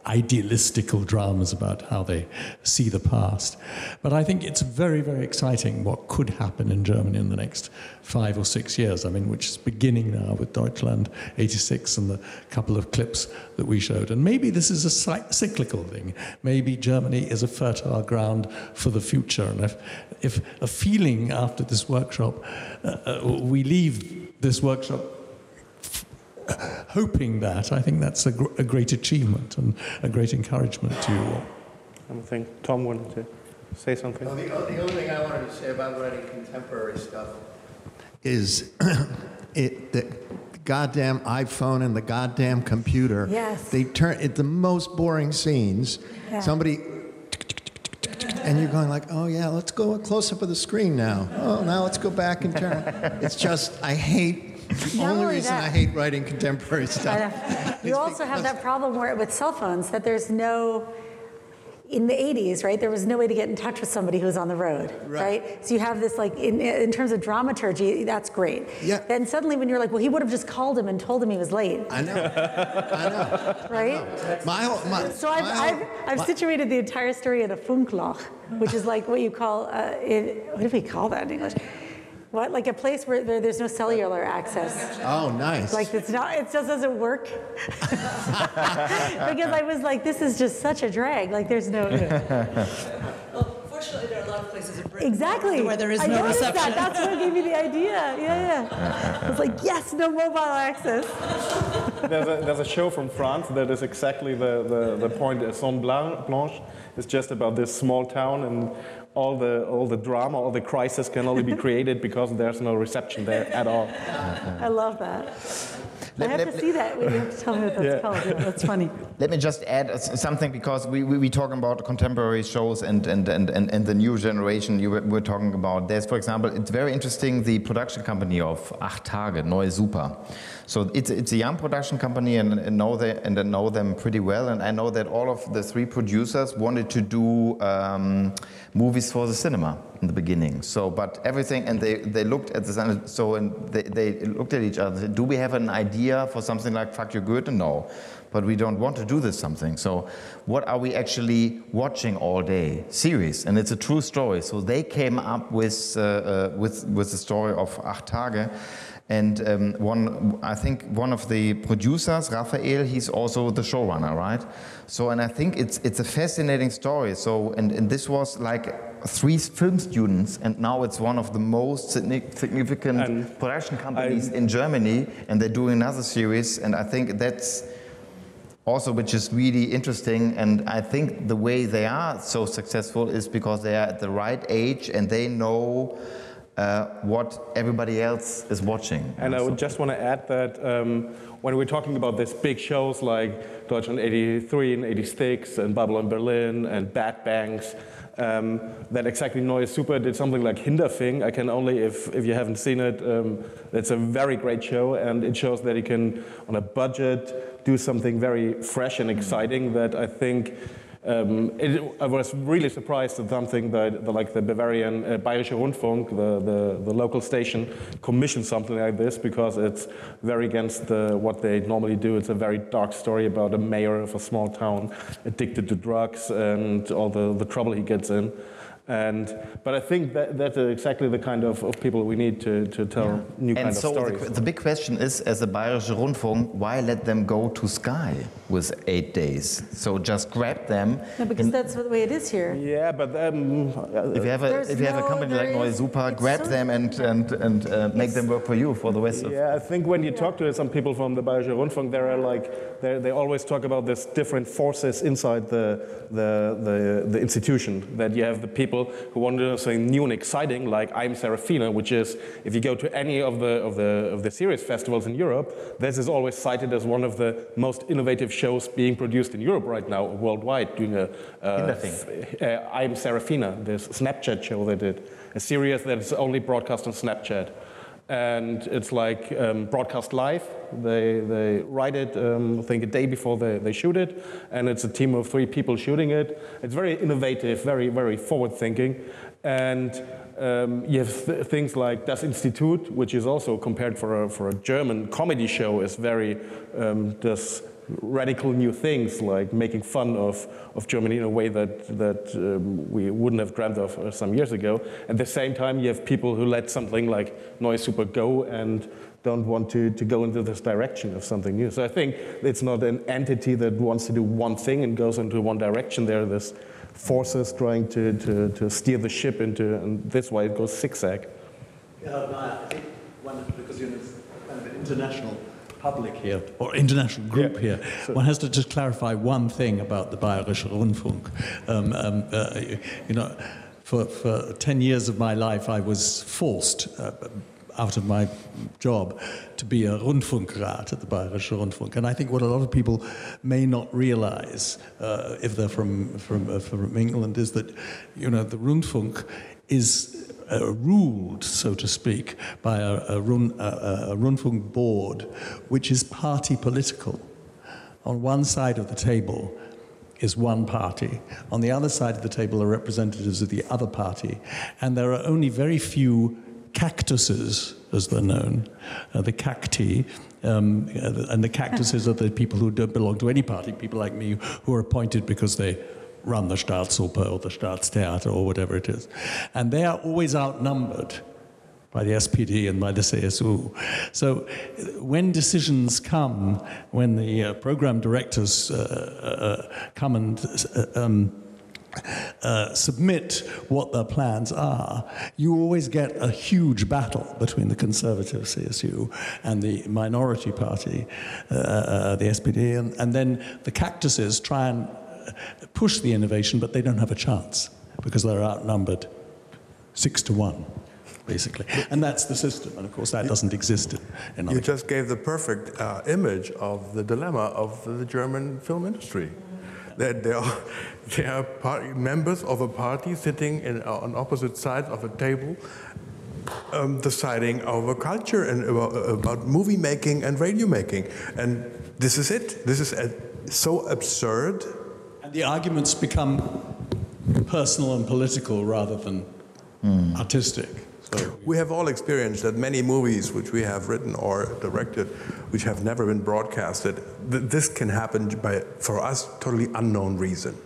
idealistical dramas about how they see the past. But I think it's very, very exciting what could happen in Germany in the next 5 or 6 years, I mean, which is beginning now with Deutschland 86 and the couple of clips that we showed. And maybe this is a cyclical thing. Maybe Germany study is a fertile ground for the future. And if a feeling after this workshop, we leave this workshop hoping that, I think that's a great achievement and a great encouragement to you all. I think Tom wanted to say something. Well, the only thing I wanted to say about writing contemporary stuff is the goddamn iPhone and the goddamn computer. Yes. They turn it the most boring scenes. Yeah. Somebody and you're going like, oh yeah, let's go close up of the screen now. Oh, now let's go back and turn. It's just I hate. The only reason I hate writing contemporary stuff. You also have that problem where with cell phones that there's no. In the 80s, right, there was no way to get in touch with somebody who was on the road, right? So you have this, like, in terms of dramaturgy, that's great. Yeah. Then suddenly when you're like, well, he would have just called him and told him he was late. I know. I know. Right? I know. So I've situated the entire story in a Funkloch, which is like what you call, what do we call that in English? What, like a place where there's no cellular access. Oh, nice. Like it's not, it just doesn't work. Because I was like, this is just such a drag. Like there's no. Well, fortunately, there are a lot of places in Britain where there is no reception. That. That's what gave me the idea. Yeah. I was like, yes, no mobile access. There's a show from France that is exactly the point. Sainte Blanche is just about this small town and. All the drama, all the crisis can only be created because there's no reception there at all. I love that. I have to see that. You have to tell me what that's called. Yeah, that's funny. Let me just add something because we talking about contemporary shows and the new generation you were talking about. There's, for example, it's very interesting, the production company of Acht Tage, Neue Super. So it's a young production company and I know them pretty well. And I know that all of the three producers wanted to do movies for the cinema in the beginning. So, but everything, and they looked at the and they looked at each other. Said, do we have an idea for something like Fuck You Goethe? No, but we don't want to do this something. So, what are we actually watching all day? Series, and it's a true story. So they came up with the story of Acht Tage. And I think one of the producers, Raphael, he's also the showrunner, right? So, and I think it's a fascinating story. So, and this was like 3 film students, and now it's one of the most significant production companies in Germany, and they're doing another series. And I think that's also which is really interesting. And I think the way they are so successful is because they are at the right age and they know what everybody else is watching. And I would just want to add that when we're talking about these big shows like Deutschland 83 and 86 and Babylon Berlin and Bad Banks, that exactly Neue Super did something like Hinterfing. I can only, if you haven't seen it, it's a very great show and it shows that you can, on a budget, do something very fresh and exciting that I think I was really surprised at something that like the Bavarian Bayerische Rundfunk, the local station, commissioned something like this because it's very against what they normally do. It's a very dark story about a mayor of a small town addicted to drugs and all the trouble he gets in. But I think that's exactly the kind of people we need to tell new kind of stories. And so the big question is, as a Bayerische Rundfunk, why let them go to Sky with 8 days? So just grab them. No, because that's the way it is here. Yeah, but if you have a company like Neue Super, grab them and make them work for you for the rest of. Yeah, I think when you talk to some people from the Bayerische Rundfunk, there are like they always talk about this different forces inside the institution that you have the people who want to do something new and exciting, like I'm Serafina, which is, if you go to any of the series festivals in Europe, this is always cited as one of the most innovative shows being produced in Europe right now, worldwide, doing a I'm Serafina, this Snapchat show they did, a series that is only broadcast on Snapchat. And it's like broadcast live. They write it, I think, a day before they shoot it. And it's a team of 3 people shooting it. It's very innovative, very, very forward-thinking. And you have things like Das Institut, which is also compared for a German comedy show, is very this radical new things, like making fun of Germany in a way that we wouldn't have dreamt of some years ago. At the same time, you have people who let something like Neue Super go and don't want to go into this direction of something new. So I think it's not an entity that wants to do one thing and goes into one direction. There are these forces trying to steer the ship into, and this way it goes zigzag. I think one, because you're kind of an international public here, or international group here, so one has to just clarify one thing about the Bayerische Rundfunk. You know, for 10 years of my life, I was forced out of my job to be a Rundfunkrat at the Bayerische Rundfunk. And I think what a lot of people may not realize, if they're from England, is that, you know, the Rundfunk is ruled, so to speak, by a Rundfunk board, which is party political. On one side of the table is one party. On the other side of the table are representatives of the other party. And there are only very few cactuses, as they're known, the cacti, and the cactuses are the people who don't belong to any party, people like me who are appointed because they run the Staatsoper or the Staatstheater or whatever it is. And they are always outnumbered by the SPD and by the CSU. So when decisions come, when the program directors come and submit what their plans are, you always get a huge battle between the conservative CSU and the minority party, the SPD, and then the cactuses try and push the innovation, but they don't have a chance because they're outnumbered 6 to 1. Basically. And that's the system, and of course that doesn't exist in other. You just gave the perfect image of the dilemma of the German film industry. That there are members of a party sitting on opposite sides of a table, deciding over culture and about movie making and radio making. And this is it. This is so absurd. And the arguments become personal and political rather than artistic. We have all experienced that many movies which we have written or directed, which have never been broadcasted, this can happen by, for us, totally unknown reason.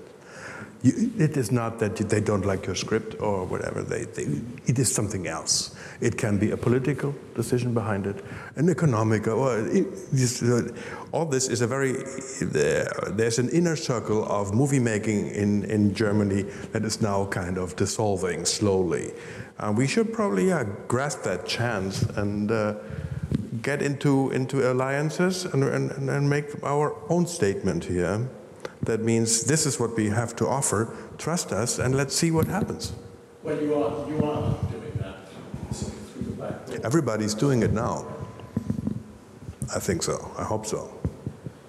It is not that they don't like your script or whatever. It is something else. It can be a political decision behind it, an economic, or all this is a very, there's an inner circle of movie making in Germany that is now kind of dissolving slowly. We should probably grasp that chance and get into alliances and make our own statement here. That means this is what we have to offer. Trust us, and let's see what happens. Well, you are doing that. So through the back door. Everybody's doing it now. I think so. I hope so.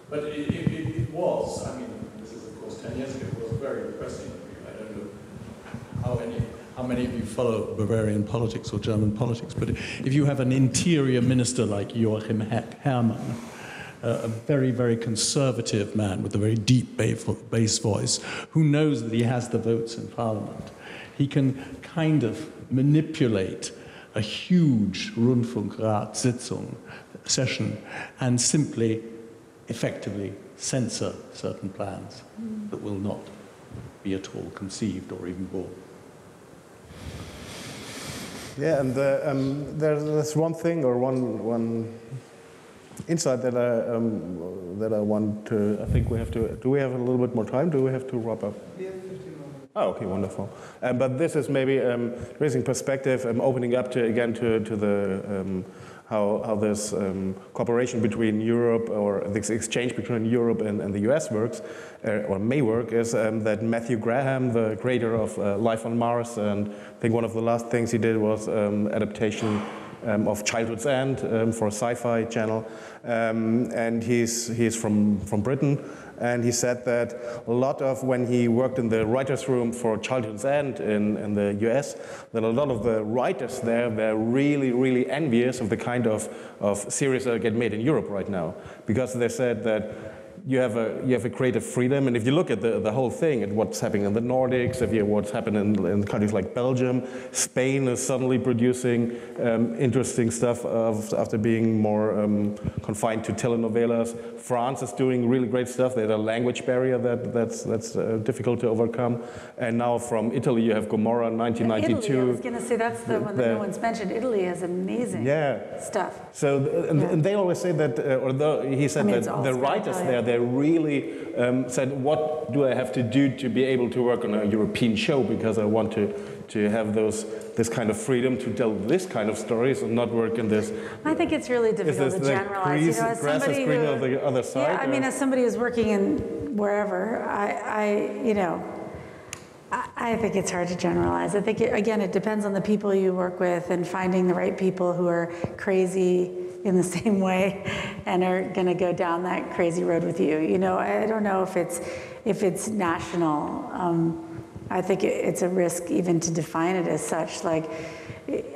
But it was. I mean, this is of course 10 years ago. It was very depressing. I don't know how many of you follow Bavarian politics or German politics. But if you have an interior minister like Joachim Herrmann, a very, very conservative man with a very deep bass voice who knows that he has the votes in Parliament. He can kind of manipulate a huge Rundfunkrat session and simply, effectively censor certain plans that will not be at all conceived or even born. Yeah, and there's one thing or one insight that I want to. I think we have to. Do we have a little bit more time? Do we have to wrap up? We have 15 more. Oh, okay, wonderful. But this is maybe raising perspective and opening up to again to the how this cooperation between Europe or this exchange between Europe and the U.S. works or may work is that Matthew Graham, the creator of Life on Mars, and I think one of the last things he did was adaptation of Childhood's End for a sci-fi channel, and he's from Britain, and he said that a lot of when he worked in the writers' room for Childhood's End in the US, that a lot of the writers there were really, really envious of the kind of series that get made in Europe right now, because they said that you have a creative freedom. And if you look at the whole thing, at what's happening in the Nordics, if you what's happened in countries like Belgium, Spain is suddenly producing interesting stuff after being more confined to telenovelas. France is doing really great stuff. There's a language barrier that's difficult to overcome. And now from Italy, you have Gomorrah 1992. Italy, I was going to say that's the one that no one's mentioned. Italy is amazing stuff. So and they always say that, that the writers there, they really said, what do I have to do to be able to work on a European show, because I want to have this kind of freedom to tell this kind of stories and not work in this. I think it's really difficult to generalize. You know, as somebody who, on the other side, yeah, I mean, as somebody who's working in wherever, I think it's hard to generalize. I think, again, it depends on the people you work with and finding the right people who are crazy in the same way and are going to go down that crazy road with you. You know, I don't know if it's national. I think it's a risk even to define it as such. Like,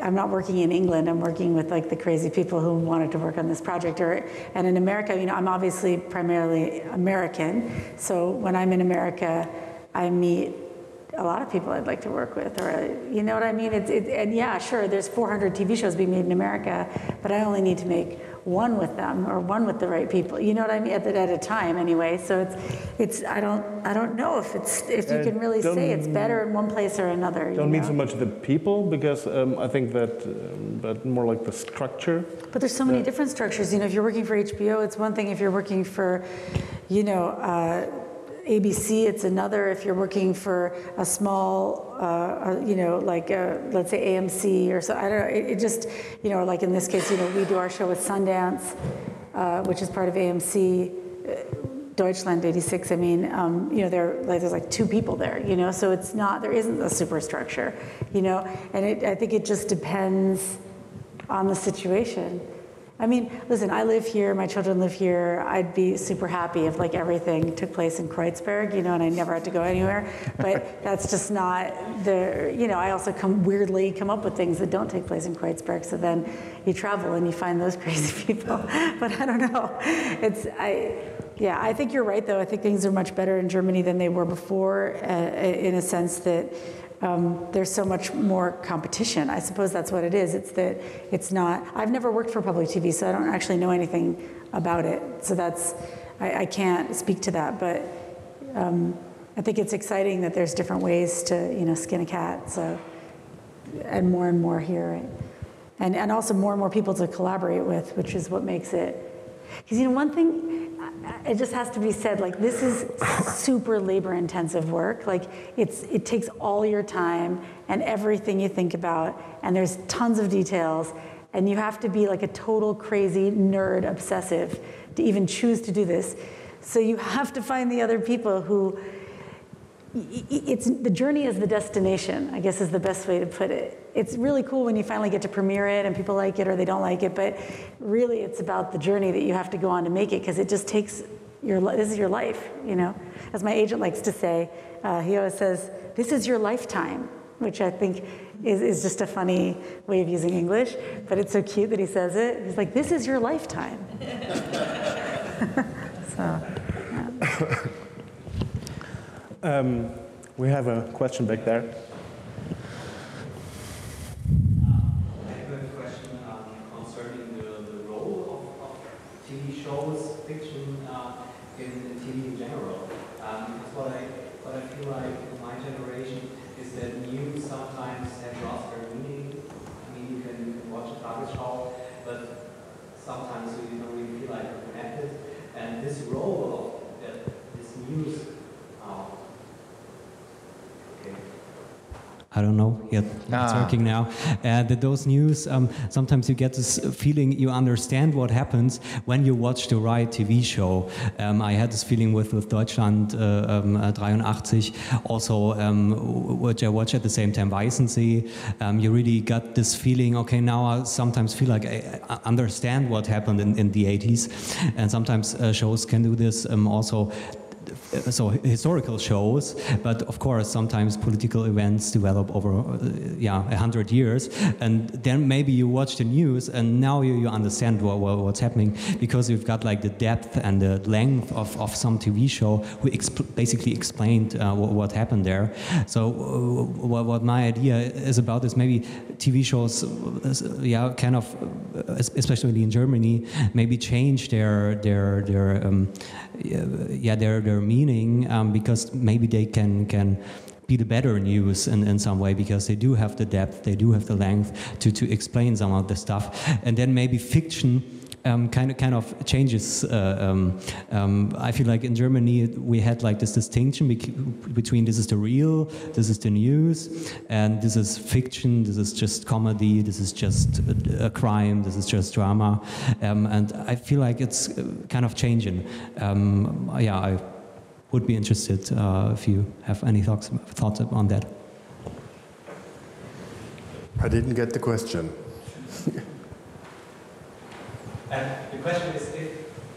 I'm not working in England. I'm working with like the crazy people who wanted to work on this project. And in America, you know, I'm obviously primarily American. So when I'm in America, I meet a lot of people I'd like to work with, or you know what I mean? And yeah, sure, there's 400 TV shows being made in America, but I only need to make one with them, or one with the right people. You know what I mean? At a time, anyway. So I don't know if you can really say it's better in one place or another. Don't mean so much the people, because I think that, but more like the structure. But there's so many different structures. You know, if you're working for HBO, it's one thing. If you're working for, you know, ABC, it's another. If you're working for a small, you know, like let's say AMC or so, I don't know. It just, you know, like in this case, you know, we do our show with Sundance, which is part of AMC, Deutschland 86. I mean, you know, there's like two people there, you know, so it's not, there isn't a superstructure, you know, and I think it just depends on the situation. I mean, listen, I live here, my children live here. I'd be super happy if like everything took place in Kreuzberg, you know, and I never had to go anywhere. But that's just not the, you know, I also weirdly come up with things that don't take place in Kreuzberg. So then you travel and you find those crazy people. But I don't know. Yeah, I think you're right though. I think things are much better in Germany than they were before, in a sense that there's so much more competition. I suppose that's what it is. It's that it's not, I've never worked for public TV, so I don't actually know anything about it. So that's, I can't speak to that, but I think it's exciting that there's different ways to, you know, skin a cat. So, and more here, right? And also more and more people to collaborate with, which is what makes it. Because, you know, one thing, it just has to be said, like, this is super labor intensive work. Like, it takes all your time and everything you think about, and there's tons of details, and you have to be like a total crazy nerd obsessive to even choose to do this. So you have to find the other people who, the journey is the destination, I guess is the best way to put it. It's really cool when you finally get to premiere it and people like it or they don't like it, but really it's about the journey that you have to go on to make it, because it just takes this is your life, you know? As my agent likes to say, he always says, this is your lifetime, which I think is just a funny way of using English, but it's so cute that he says it. He's like, this is your lifetime. So, yeah. We have a question back there. I have a question concerning the role of TV shows, fiction, in TV in general. Because what I feel like in my generation is that news sometimes has lost their meaning. I mean, you can watch a garbage show, but sometimes you don't really feel like you're connected. And this role of this news, I don't know yet, it's working now. Those news, sometimes you get this feeling you understand what happens when you watch the right TV show. I had this feeling with Deutschland 83, also, which I watched at the same time, Weißensee. You really got this feeling, okay, now I sometimes feel like I understand what happened in the 80s. And sometimes shows can do this also. so historical shows, but of course sometimes political events develop over 100 years, and then maybe you watch the news and now you understand what's happening, because you've got like the depth and the length of some TV show who basically explained what happened there. So what my idea is about is maybe TV shows kind of, especially in Germany, maybe change their meaning, because maybe they can be the better news in some way, because they do have the depth, they do have the length to explain some of the stuff. And then maybe fiction kind of changes. I feel like in Germany we had like this distinction between this is the real, this is the news, and this is fiction, this is just comedy, this is just a crime, this is just drama, and I feel like it's kind of changing. I would be interested if you have any thoughts on that. I didn't get the question. The question is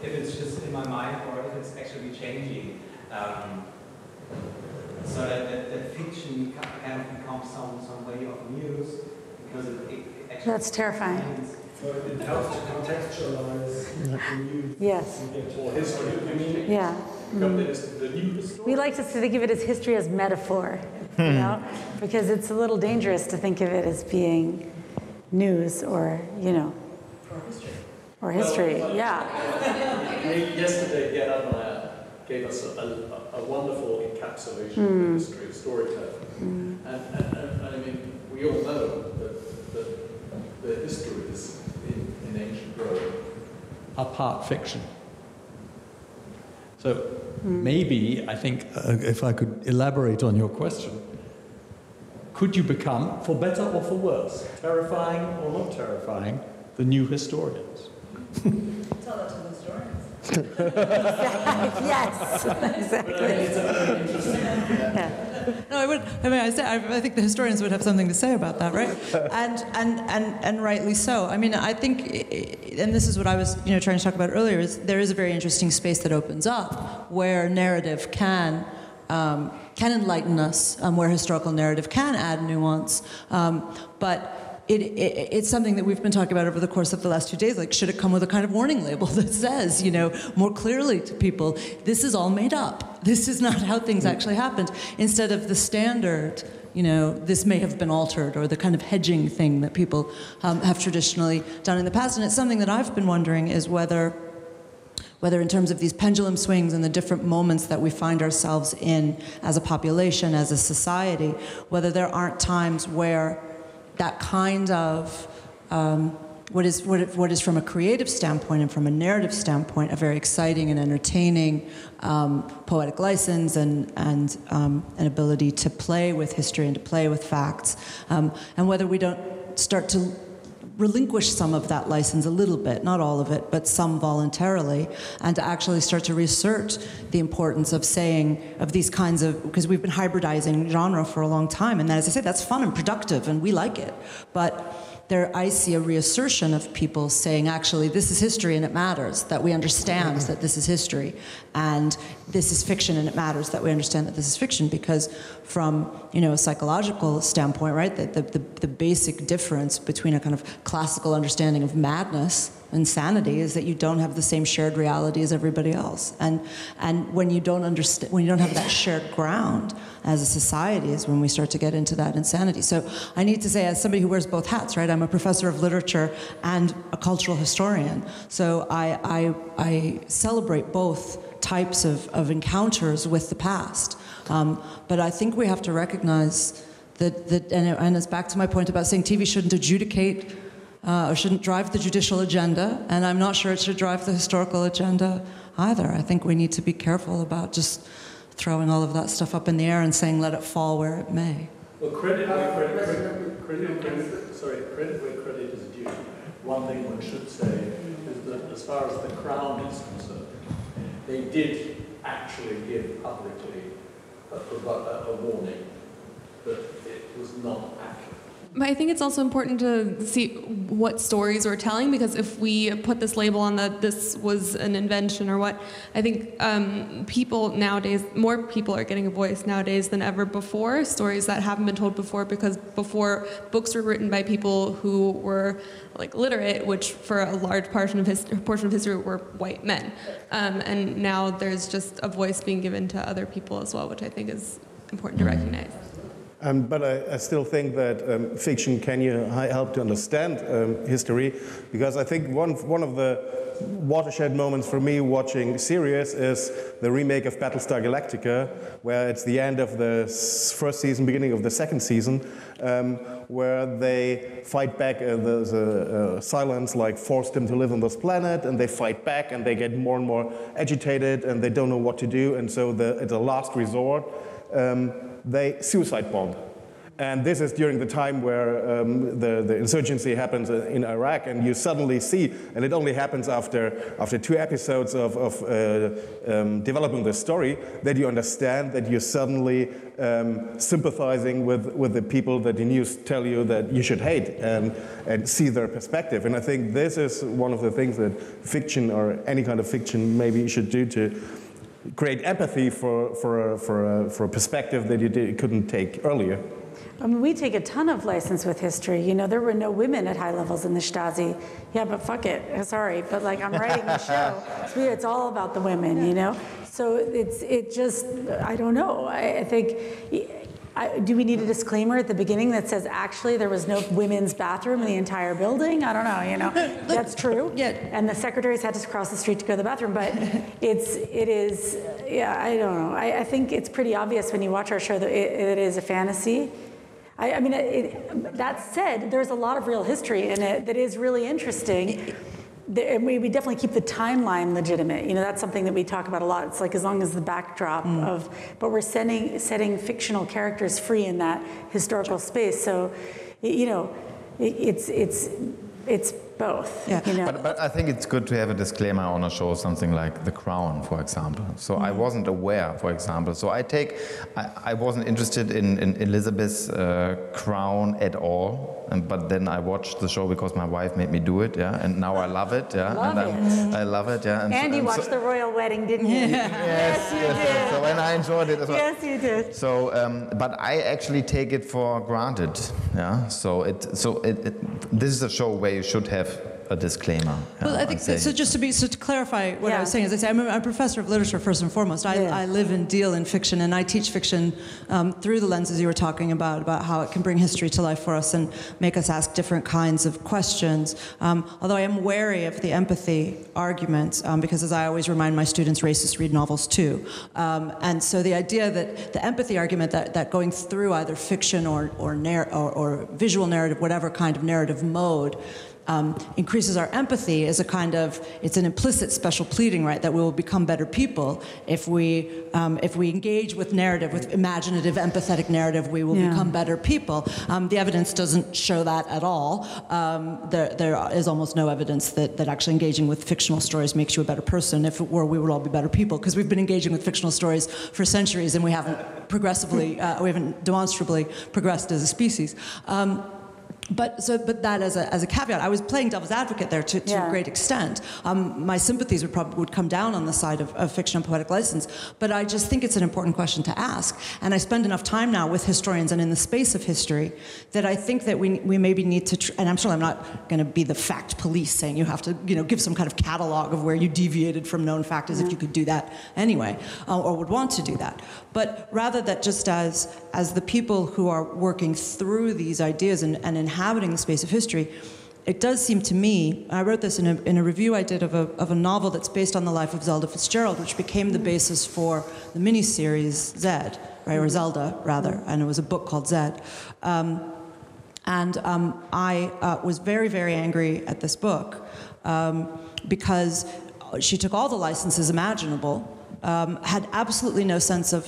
if it's just in my mind or if it's actually changing, so that fiction kind of becomes some way of news, because it actually... That's terrifying. Happens. So it helps to contextualize history. Yeah. The news. We like to think of it as history as metaphor, you know, because it's a little dangerous to think of it as being news or, you know. Or history. Or history, well, yesterday, Gerhard gave us a wonderful encapsulation of the history of storytelling. And I mean, we all know that the histories in ancient Rome are part fiction. So maybe, I think, if I could elaborate on your question, could you become, for better or for worse, terrifying or not terrifying, the new historians? Tell that to the historians. Yes, exactly. No, I would. I mean, I think the historians would have something to say about that, right? And rightly so. I mean, I think, and this is what I was, trying to talk about earlier, is there is a very interesting space that opens up where narrative can enlighten us, where historical narrative can add nuance, but. It's something that we've been talking about over the course of the last 2 days, like should it come with a kind of warning label that says, more clearly to people, this is all made up. This is not how things actually happened. Instead of the standard, this may have been altered, or the kind of hedging thing that people have traditionally done in the past. And it's something that I've been wondering is whether in terms of these pendulum swings and the different moments that we find ourselves in as a population, as a society, whether there aren't times where that kind of what is from a creative standpoint and from a narrative standpoint a very exciting and entertaining poetic license and an ability to play with history and to play with facts, and whether we don't start to relinquish some of that license a little bit, not all of it, but some voluntarily, and to actually start to research the importance of these kinds of, because we've been hybridizing genre for a long time, and that, as I say, that's fun and productive and we like it, but there I see a reassertion of people saying, actually, this is history and it matters that we understand that this is history, and this is fiction and it matters that we understand that this is fiction, because from a psychological standpoint, right, the basic difference between a kind of classical understanding of madness and sanity is that you don't have the same shared reality as everybody else, and when you don't have that shared ground as a society is when we start to get into that insanity. So I need to say, as somebody who wears both hats, right, I'm a professor of literature and a cultural historian, so I celebrate both types of encounters with the past, but I think we have to recognize that and it's back to my point about saying TV shouldn't adjudicate or shouldn't drive the judicial agenda, and I'm not sure it should drive the historical agenda either. I think we need to be careful about just throwing all of that stuff up in the air and saying, let it fall where it may. Well, credit where credit is due. One thing one should say is that as far as The Crown is concerned, they did actually give publicly a warning that it was not accurate. But I think it's also important to see what stories we're telling, because if we put this label on that this was an invention or what, I think people nowadays, more people are getting a voice nowadays than ever before. Stories that haven't been told before, because before, books were written by people who were like literate, which for a large portion of history were white men. And now there's just a voice being given to other people as well, which I think is important to recognize. But I still think that fiction can help to understand history, because I think one of the watershed moments for me watching series is the remake of Battlestar Galactica, where it's the end of the first season, beginning of the second season, where they fight back, the Cylons like forced them to live on this planet, and they fight back, and they get more and more agitated, and they don't know what to do, and so it's a last resort. They suicide bomb. And this is during the time where the insurgency happens in Iraq, and you suddenly see, and it only happens after two episodes of developing the story, that you understand that you're suddenly sympathizing with the people that the news tell you that you should hate, and see their perspective. And I think this is one of the things that fiction, or any kind of fiction, maybe you should do to create empathy for a perspective that you couldn't take earlier. I mean, we take a ton of license with history. You know, there were no women at high levels in the Stasi. Yeah, but fuck it. Sorry, but like, I'm writing the show. It's all about the women, you know? So it just, I don't know. I think, do we need a disclaimer at the beginning that says, actually, there was no women's bathroom in the entire building? I don't know, you know. That's true. Yeah. And the secretaries had to cross the street to go to the bathroom. But it is, yeah, I don't know. I think it's pretty obvious when you watch our show that it is a fantasy. I mean, that said, there's a lot of real history in it that is really interesting. And we definitely keep the timeline legitimate. You know, that's something that we talk about a lot. It's like, as long as the backdrop of, but we're setting fictional characters free in that historical space. So, you know, it's both. Yeah. You know? But I think it's good to have a disclaimer on a show, something like The Crown, for example. So I wasn't aware, for example. So I wasn't interested in Elizabeth's crown at all. But then I watched the show because my wife made me do it, yeah. And now I love it, yeah. I love it, yeah. And you watched the royal wedding, didn't you? Yes, you did. So and I enjoyed it as well. Yes, you did. So, but I actually take it for granted, yeah. This is a show where you should have a disclaimer. Well, I think so. Just to clarify what I was saying, as I say, I'm a professor of literature first and foremost. I live and deal in fiction, and I teach fiction through the lenses you were talking about how it can bring history to life for us and make us ask different kinds of questions. Although I am wary of the empathy arguments, because as I always remind my students, racists read novels too. And so the idea that the empathy argument that going through either fiction or visual narrative, whatever kind of narrative mode, increases our empathy is a kind of, it's an implicit special pleading, right? That we will become better people if we engage with narrative, with imaginative, empathetic narrative, we will become better people. The evidence doesn't show that at all. There is almost no evidence that actually engaging with fictional stories makes you a better person. If it were, we would all be better people, because we've been engaging with fictional stories for centuries and we haven't progressively, we haven't demonstrably progressed as a species. But that as a caveat, I was playing devil's advocate there to a great extent. My sympathies would come down on the side of fiction and poetic license, but I just think it's an important question to ask. And I spend enough time now with historians and in the space of history that I think that we maybe need to, and I'm sure I'm not going to be the fact police saying you have to give some kind of catalog of where you deviated from known fact as if you could do that anyway, or would want to do that. But rather that just as the people who are working through these ideas and inhabiting the space of history, it does seem to me, I wrote this in a review I did of a novel that's based on the life of Zelda Fitzgerald, which became the basis for the miniseries Zed, right, or Zelda rather, and it was a book called Zed. I was very, very angry at this book because she took all the licenses imaginable had absolutely no sense of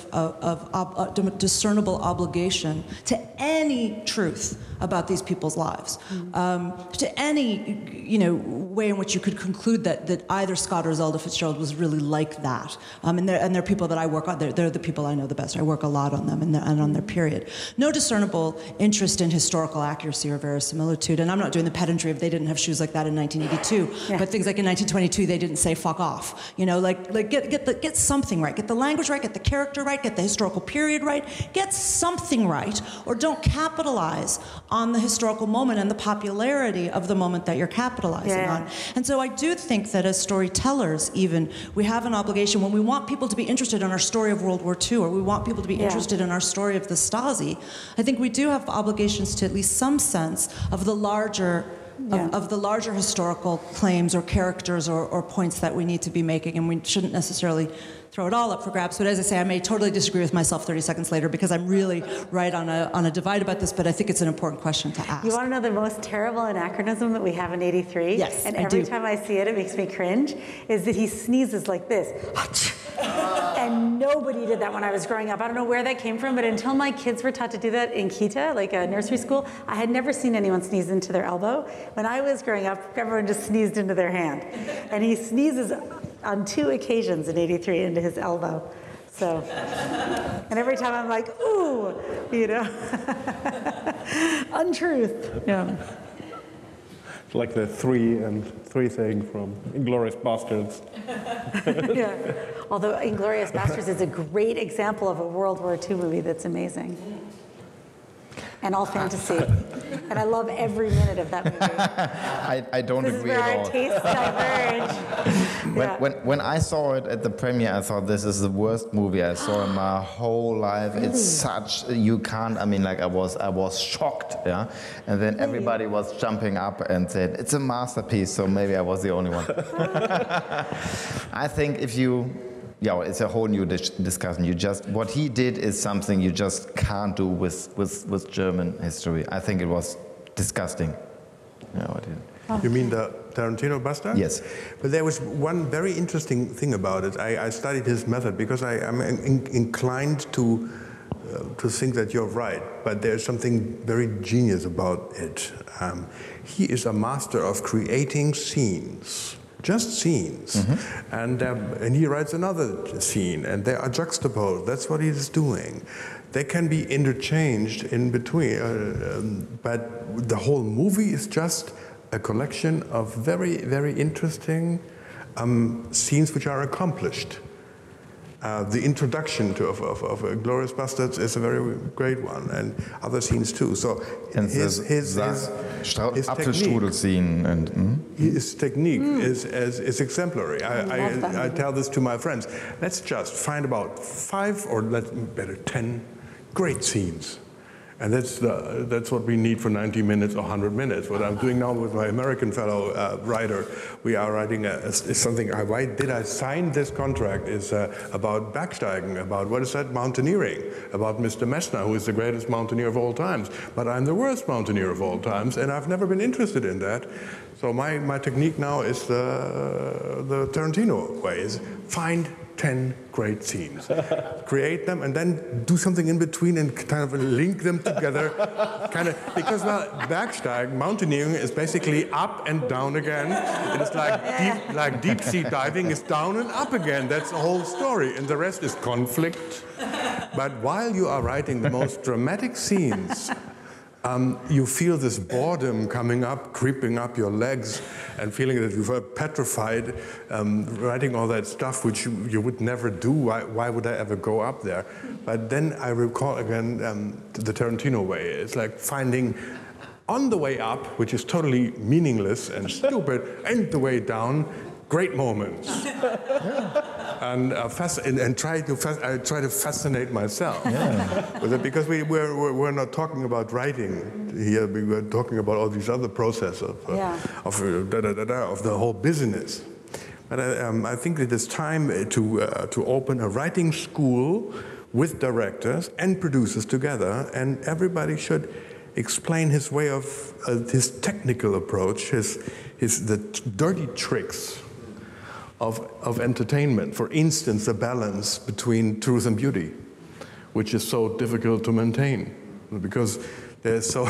discernible obligation to any truth about these people's lives, to any way in which you could conclude that either Scott or Zelda Fitzgerald was really like that. And they're people that I work on. They're the people I know the best. I work a lot on them and on their period. No discernible interest in historical accuracy or verisimilitude. And I'm not doing the pedantry of they didn't have shoes like that in 1982, but things like in 1922 they didn't say fuck off. You know, like get something right. Get the language right. Get the character right. Get the historical period right. Get something right, or don't capitalize on the historical moment and the popularity of the moment that you're capitalizing on. And so I do think that as storytellers, even, we have an obligation when we want people to be interested in our story of World War II, or we want people to be interested in our story of the Stasi, I think we do have obligations to at least some sense of the larger of the larger historical claims or characters or points that we need to be making, and we shouldn't necessarily throw it all up for grabs. But as I say, I may totally disagree with myself 30 seconds later because I'm really right on a divide about this, but I think it's an important question to ask. You want to know the most terrible anachronism that we have in 83? Yes, and every time I see it, it makes me cringe, is that he sneezes like this. And nobody did that when I was growing up. I don't know where that came from, but until my kids were taught to do that in Kita, like a nursery school, I had never seen anyone sneeze into their elbow. When I was growing up, everyone just sneezed into their hand. And he sneezes on 2 occasions in 83 into his elbow. So, and every time I'm like, ooh, you know, untruth. Yeah. It's like the 3 and 3 thing from Inglourious Basterds. Although Inglourious Basterds is a great example of a World War II movie that's amazing. And all fantasy. And I love every minute of that movie. I don't agree at all. This is where our tastes diverge. When I saw it at the premiere, I thought this is the worst movie I saw in my whole life. Really? It's such, you can't, I mean, like I was shocked, yeah? And then everybody was jumping up and said, it's a masterpiece, so maybe I was the only one. I think if you, it's a whole new discussion. You just, what he did is something you just can't do with German history. I think it was disgusting. Yeah, what he did. Oh. You mean the Tarantino Bastard? Yes. But there was one very interesting thing about it. I studied his method because I'm inclined to think that you're right, but there's something very genius about it. He is a master of creating scenes. Just scenes, and he writes another scene, and they are juxtaposed. That's what he is doing. They can be interchanged in between, but the whole movie is just a collection of very, very interesting scenes which are accomplished. The introduction of Inglourious Basterds is a very great one, and other scenes too. So and his Apfelstrudel scene and his technique is exemplary. I tell this to my friends. Let's just find about 5 or better 10 great scenes. And that's what we need for 90 minutes or 100 minutes. What I'm doing now with my American fellow writer, we are writing something, why did I sign this contract, is about backsteigen, about what is that, mountaineering, about Mr. Messner, who is the greatest mountaineer of all times. But I'm the worst mountaineer of all times, and I've never been interested in that. So my technique now is the Tarantino way, is find 10 great scenes. Create them and then do something in between and kind of link them together. Because well, Bergsteigen, mountaineering is basically up and down again. It is like deep sea diving is down and up again. That's the whole story. And the rest is conflict. But while you are writing the most dramatic scenes, you feel this boredom coming up, creeping up your legs, and feeling that you were petrified, writing all that stuff which you would never do. Why would I ever go up there? But then I recall again the Tarantino way. It's like finding on the way up, which is totally meaningless and stupid, and the way down, great moments, and I try to fascinate myself with it, because we're not talking about writing here. We were talking about all these other processes of the whole business. But I think it is time to open a writing school with directors and producers together, and everybody should explain his way of his technical approach, the dirty tricks of entertainment. For instance, the balance between truth and beauty, which is so difficult to maintain because there's so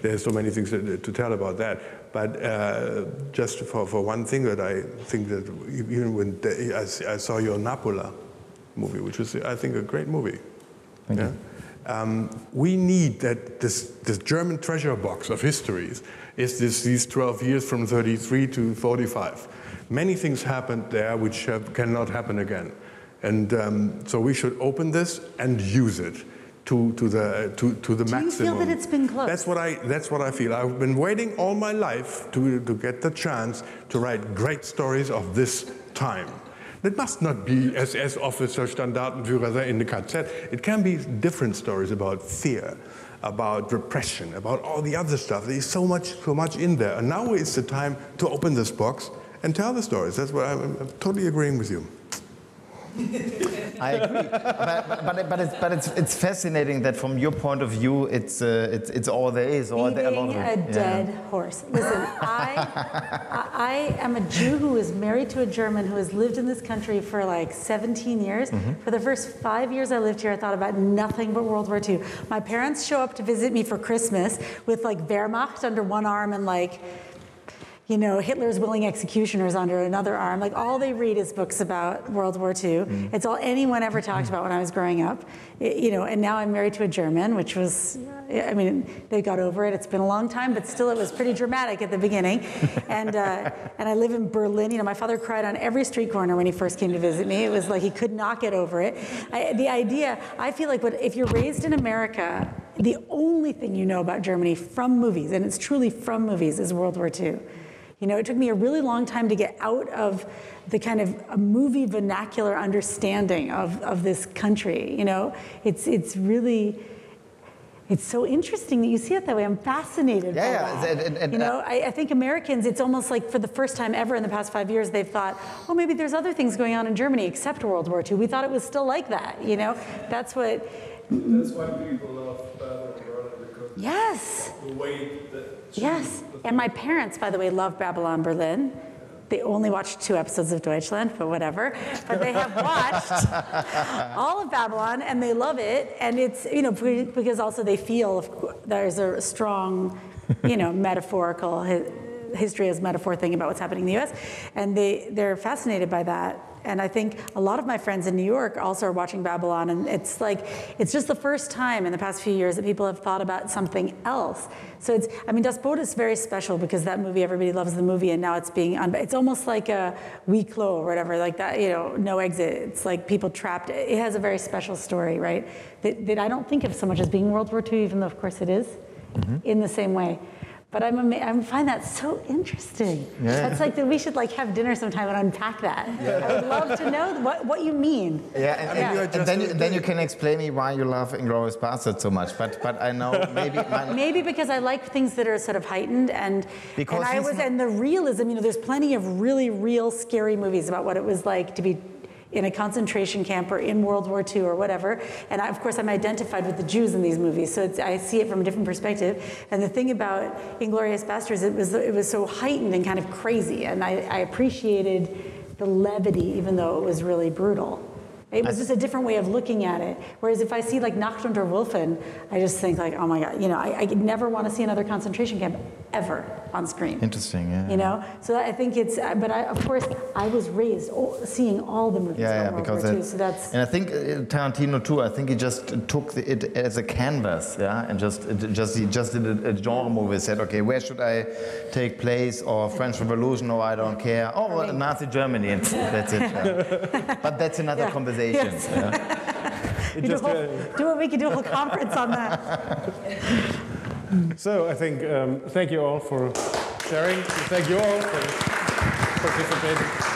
there's so many things to tell about that. But just for one thing that I think that even when I saw your Napola movie, which was I think a great movie. Thank you. We need that this German treasure box of histories is these 12 years from 33 to 45. Many things happened there which cannot happen again. And so we should open this and use it to the maximum. Do you feel that it's been closed? That's what I feel. I've been waiting all my life to get the chance to write great stories of this time. It must not be SS officer, Standartenführer in the KZ. It can be different stories about fear, about repression, about all the other stuff. There's so much in there. And now is the time to open this box and tell the stories. That's what I'm totally agreeing with you. I agree, but it's fascinating that from your point of view, it's all there is, or there are a lot of it. Beating a dead horse. Listen, I am a Jew who is married to a German who has lived in this country for like 17 years. Mm-hmm. For the first 5 years I lived here, I thought about nothing but World War II. My parents show up to visit me for Christmas with like Wehrmacht under one arm and like, you know, Hitler's willing executioners under another arm. Like, all they read is books about World War II. Mm-hmm. It's all anyone ever talked about when I was growing up. You know, and now I'm married to a German, which was, I mean, they got over it. It's been a long time, but still it was pretty dramatic at the beginning. And I live in Berlin. You know, my father cried on every street corner when he first came to visit me. It was like he could not get over it. I feel like if you're raised in America, the only thing you know about Germany from movies, and it's truly from movies, is World War II. You know, it took me a really long time to get out of the kind of a movie vernacular understanding of this country. You know, it's so interesting that you see it that way. I'm fascinated by that. And, you know, I think Americans, it's almost like for the first time ever in the past 5 years, they've thought, oh, maybe there's other things going on in Germany except World War II. We thought it was still like that, you know? That's why people love Babylon Berlin, because the way that and my parents, by the way, love Babylon Berlin. They only watched 2 episodes of Deutschland, but whatever. But they have watched all of Babylon, and they love it. And it's, you know, because also they feel there's a strong, you know, metaphorical history as metaphor thing about what's happening in the U.S. And they're fascinated by that. And I think a lot of my friends in New York also are watching Babylon, and it's like, it's just the first time in the past few years that people have thought about something else. So it's, I mean, Das Boot is very special because that movie, everybody loves the movie, and now it's being, it's almost like a We Clos or whatever, like that, you know, No Exit. It's like people trapped. It has a very special story, right? That I don't think of so much as being World War II, even though of course it is, in the same way. But I find that so interesting. Yeah. It's like that we should like have dinner sometime and unpack that. Yeah. I would love to know what you mean. Yeah, and then you can explain me why you love Inglourious Basterds so much. But I know maybe because I like things that are sort of heightened and the realism. You know, there's plenty of really real scary movies about what it was like to be in a concentration camp or in World War II or whatever. And of course, I'm identified with the Jews in these movies, so I see it from a different perspective. And the thing about Inglourious Basterds, it was so heightened and kind of crazy, and I appreciated the levity, even though it was really brutal. It was just a different way of looking at it. Whereas if I see like Nacht unter Wölfen, I just think like, oh my God, you know, I never want to see another concentration camp ever on screen. Interesting, yeah. You know, so I think it's, but of course I was raised seeing all the movies on World War II, so that's. And I think Tarantino too, I think he just took it as a canvas, yeah, and he just did a genre movie, said, okay, where should I take place, or French Revolution, or I don't care, or Nazi Germany, and that's it. Yeah. But that's another conversation. Yes. Yeah. We could do a whole conference on that. So I think thank you all for sharing. Thank you all for participating.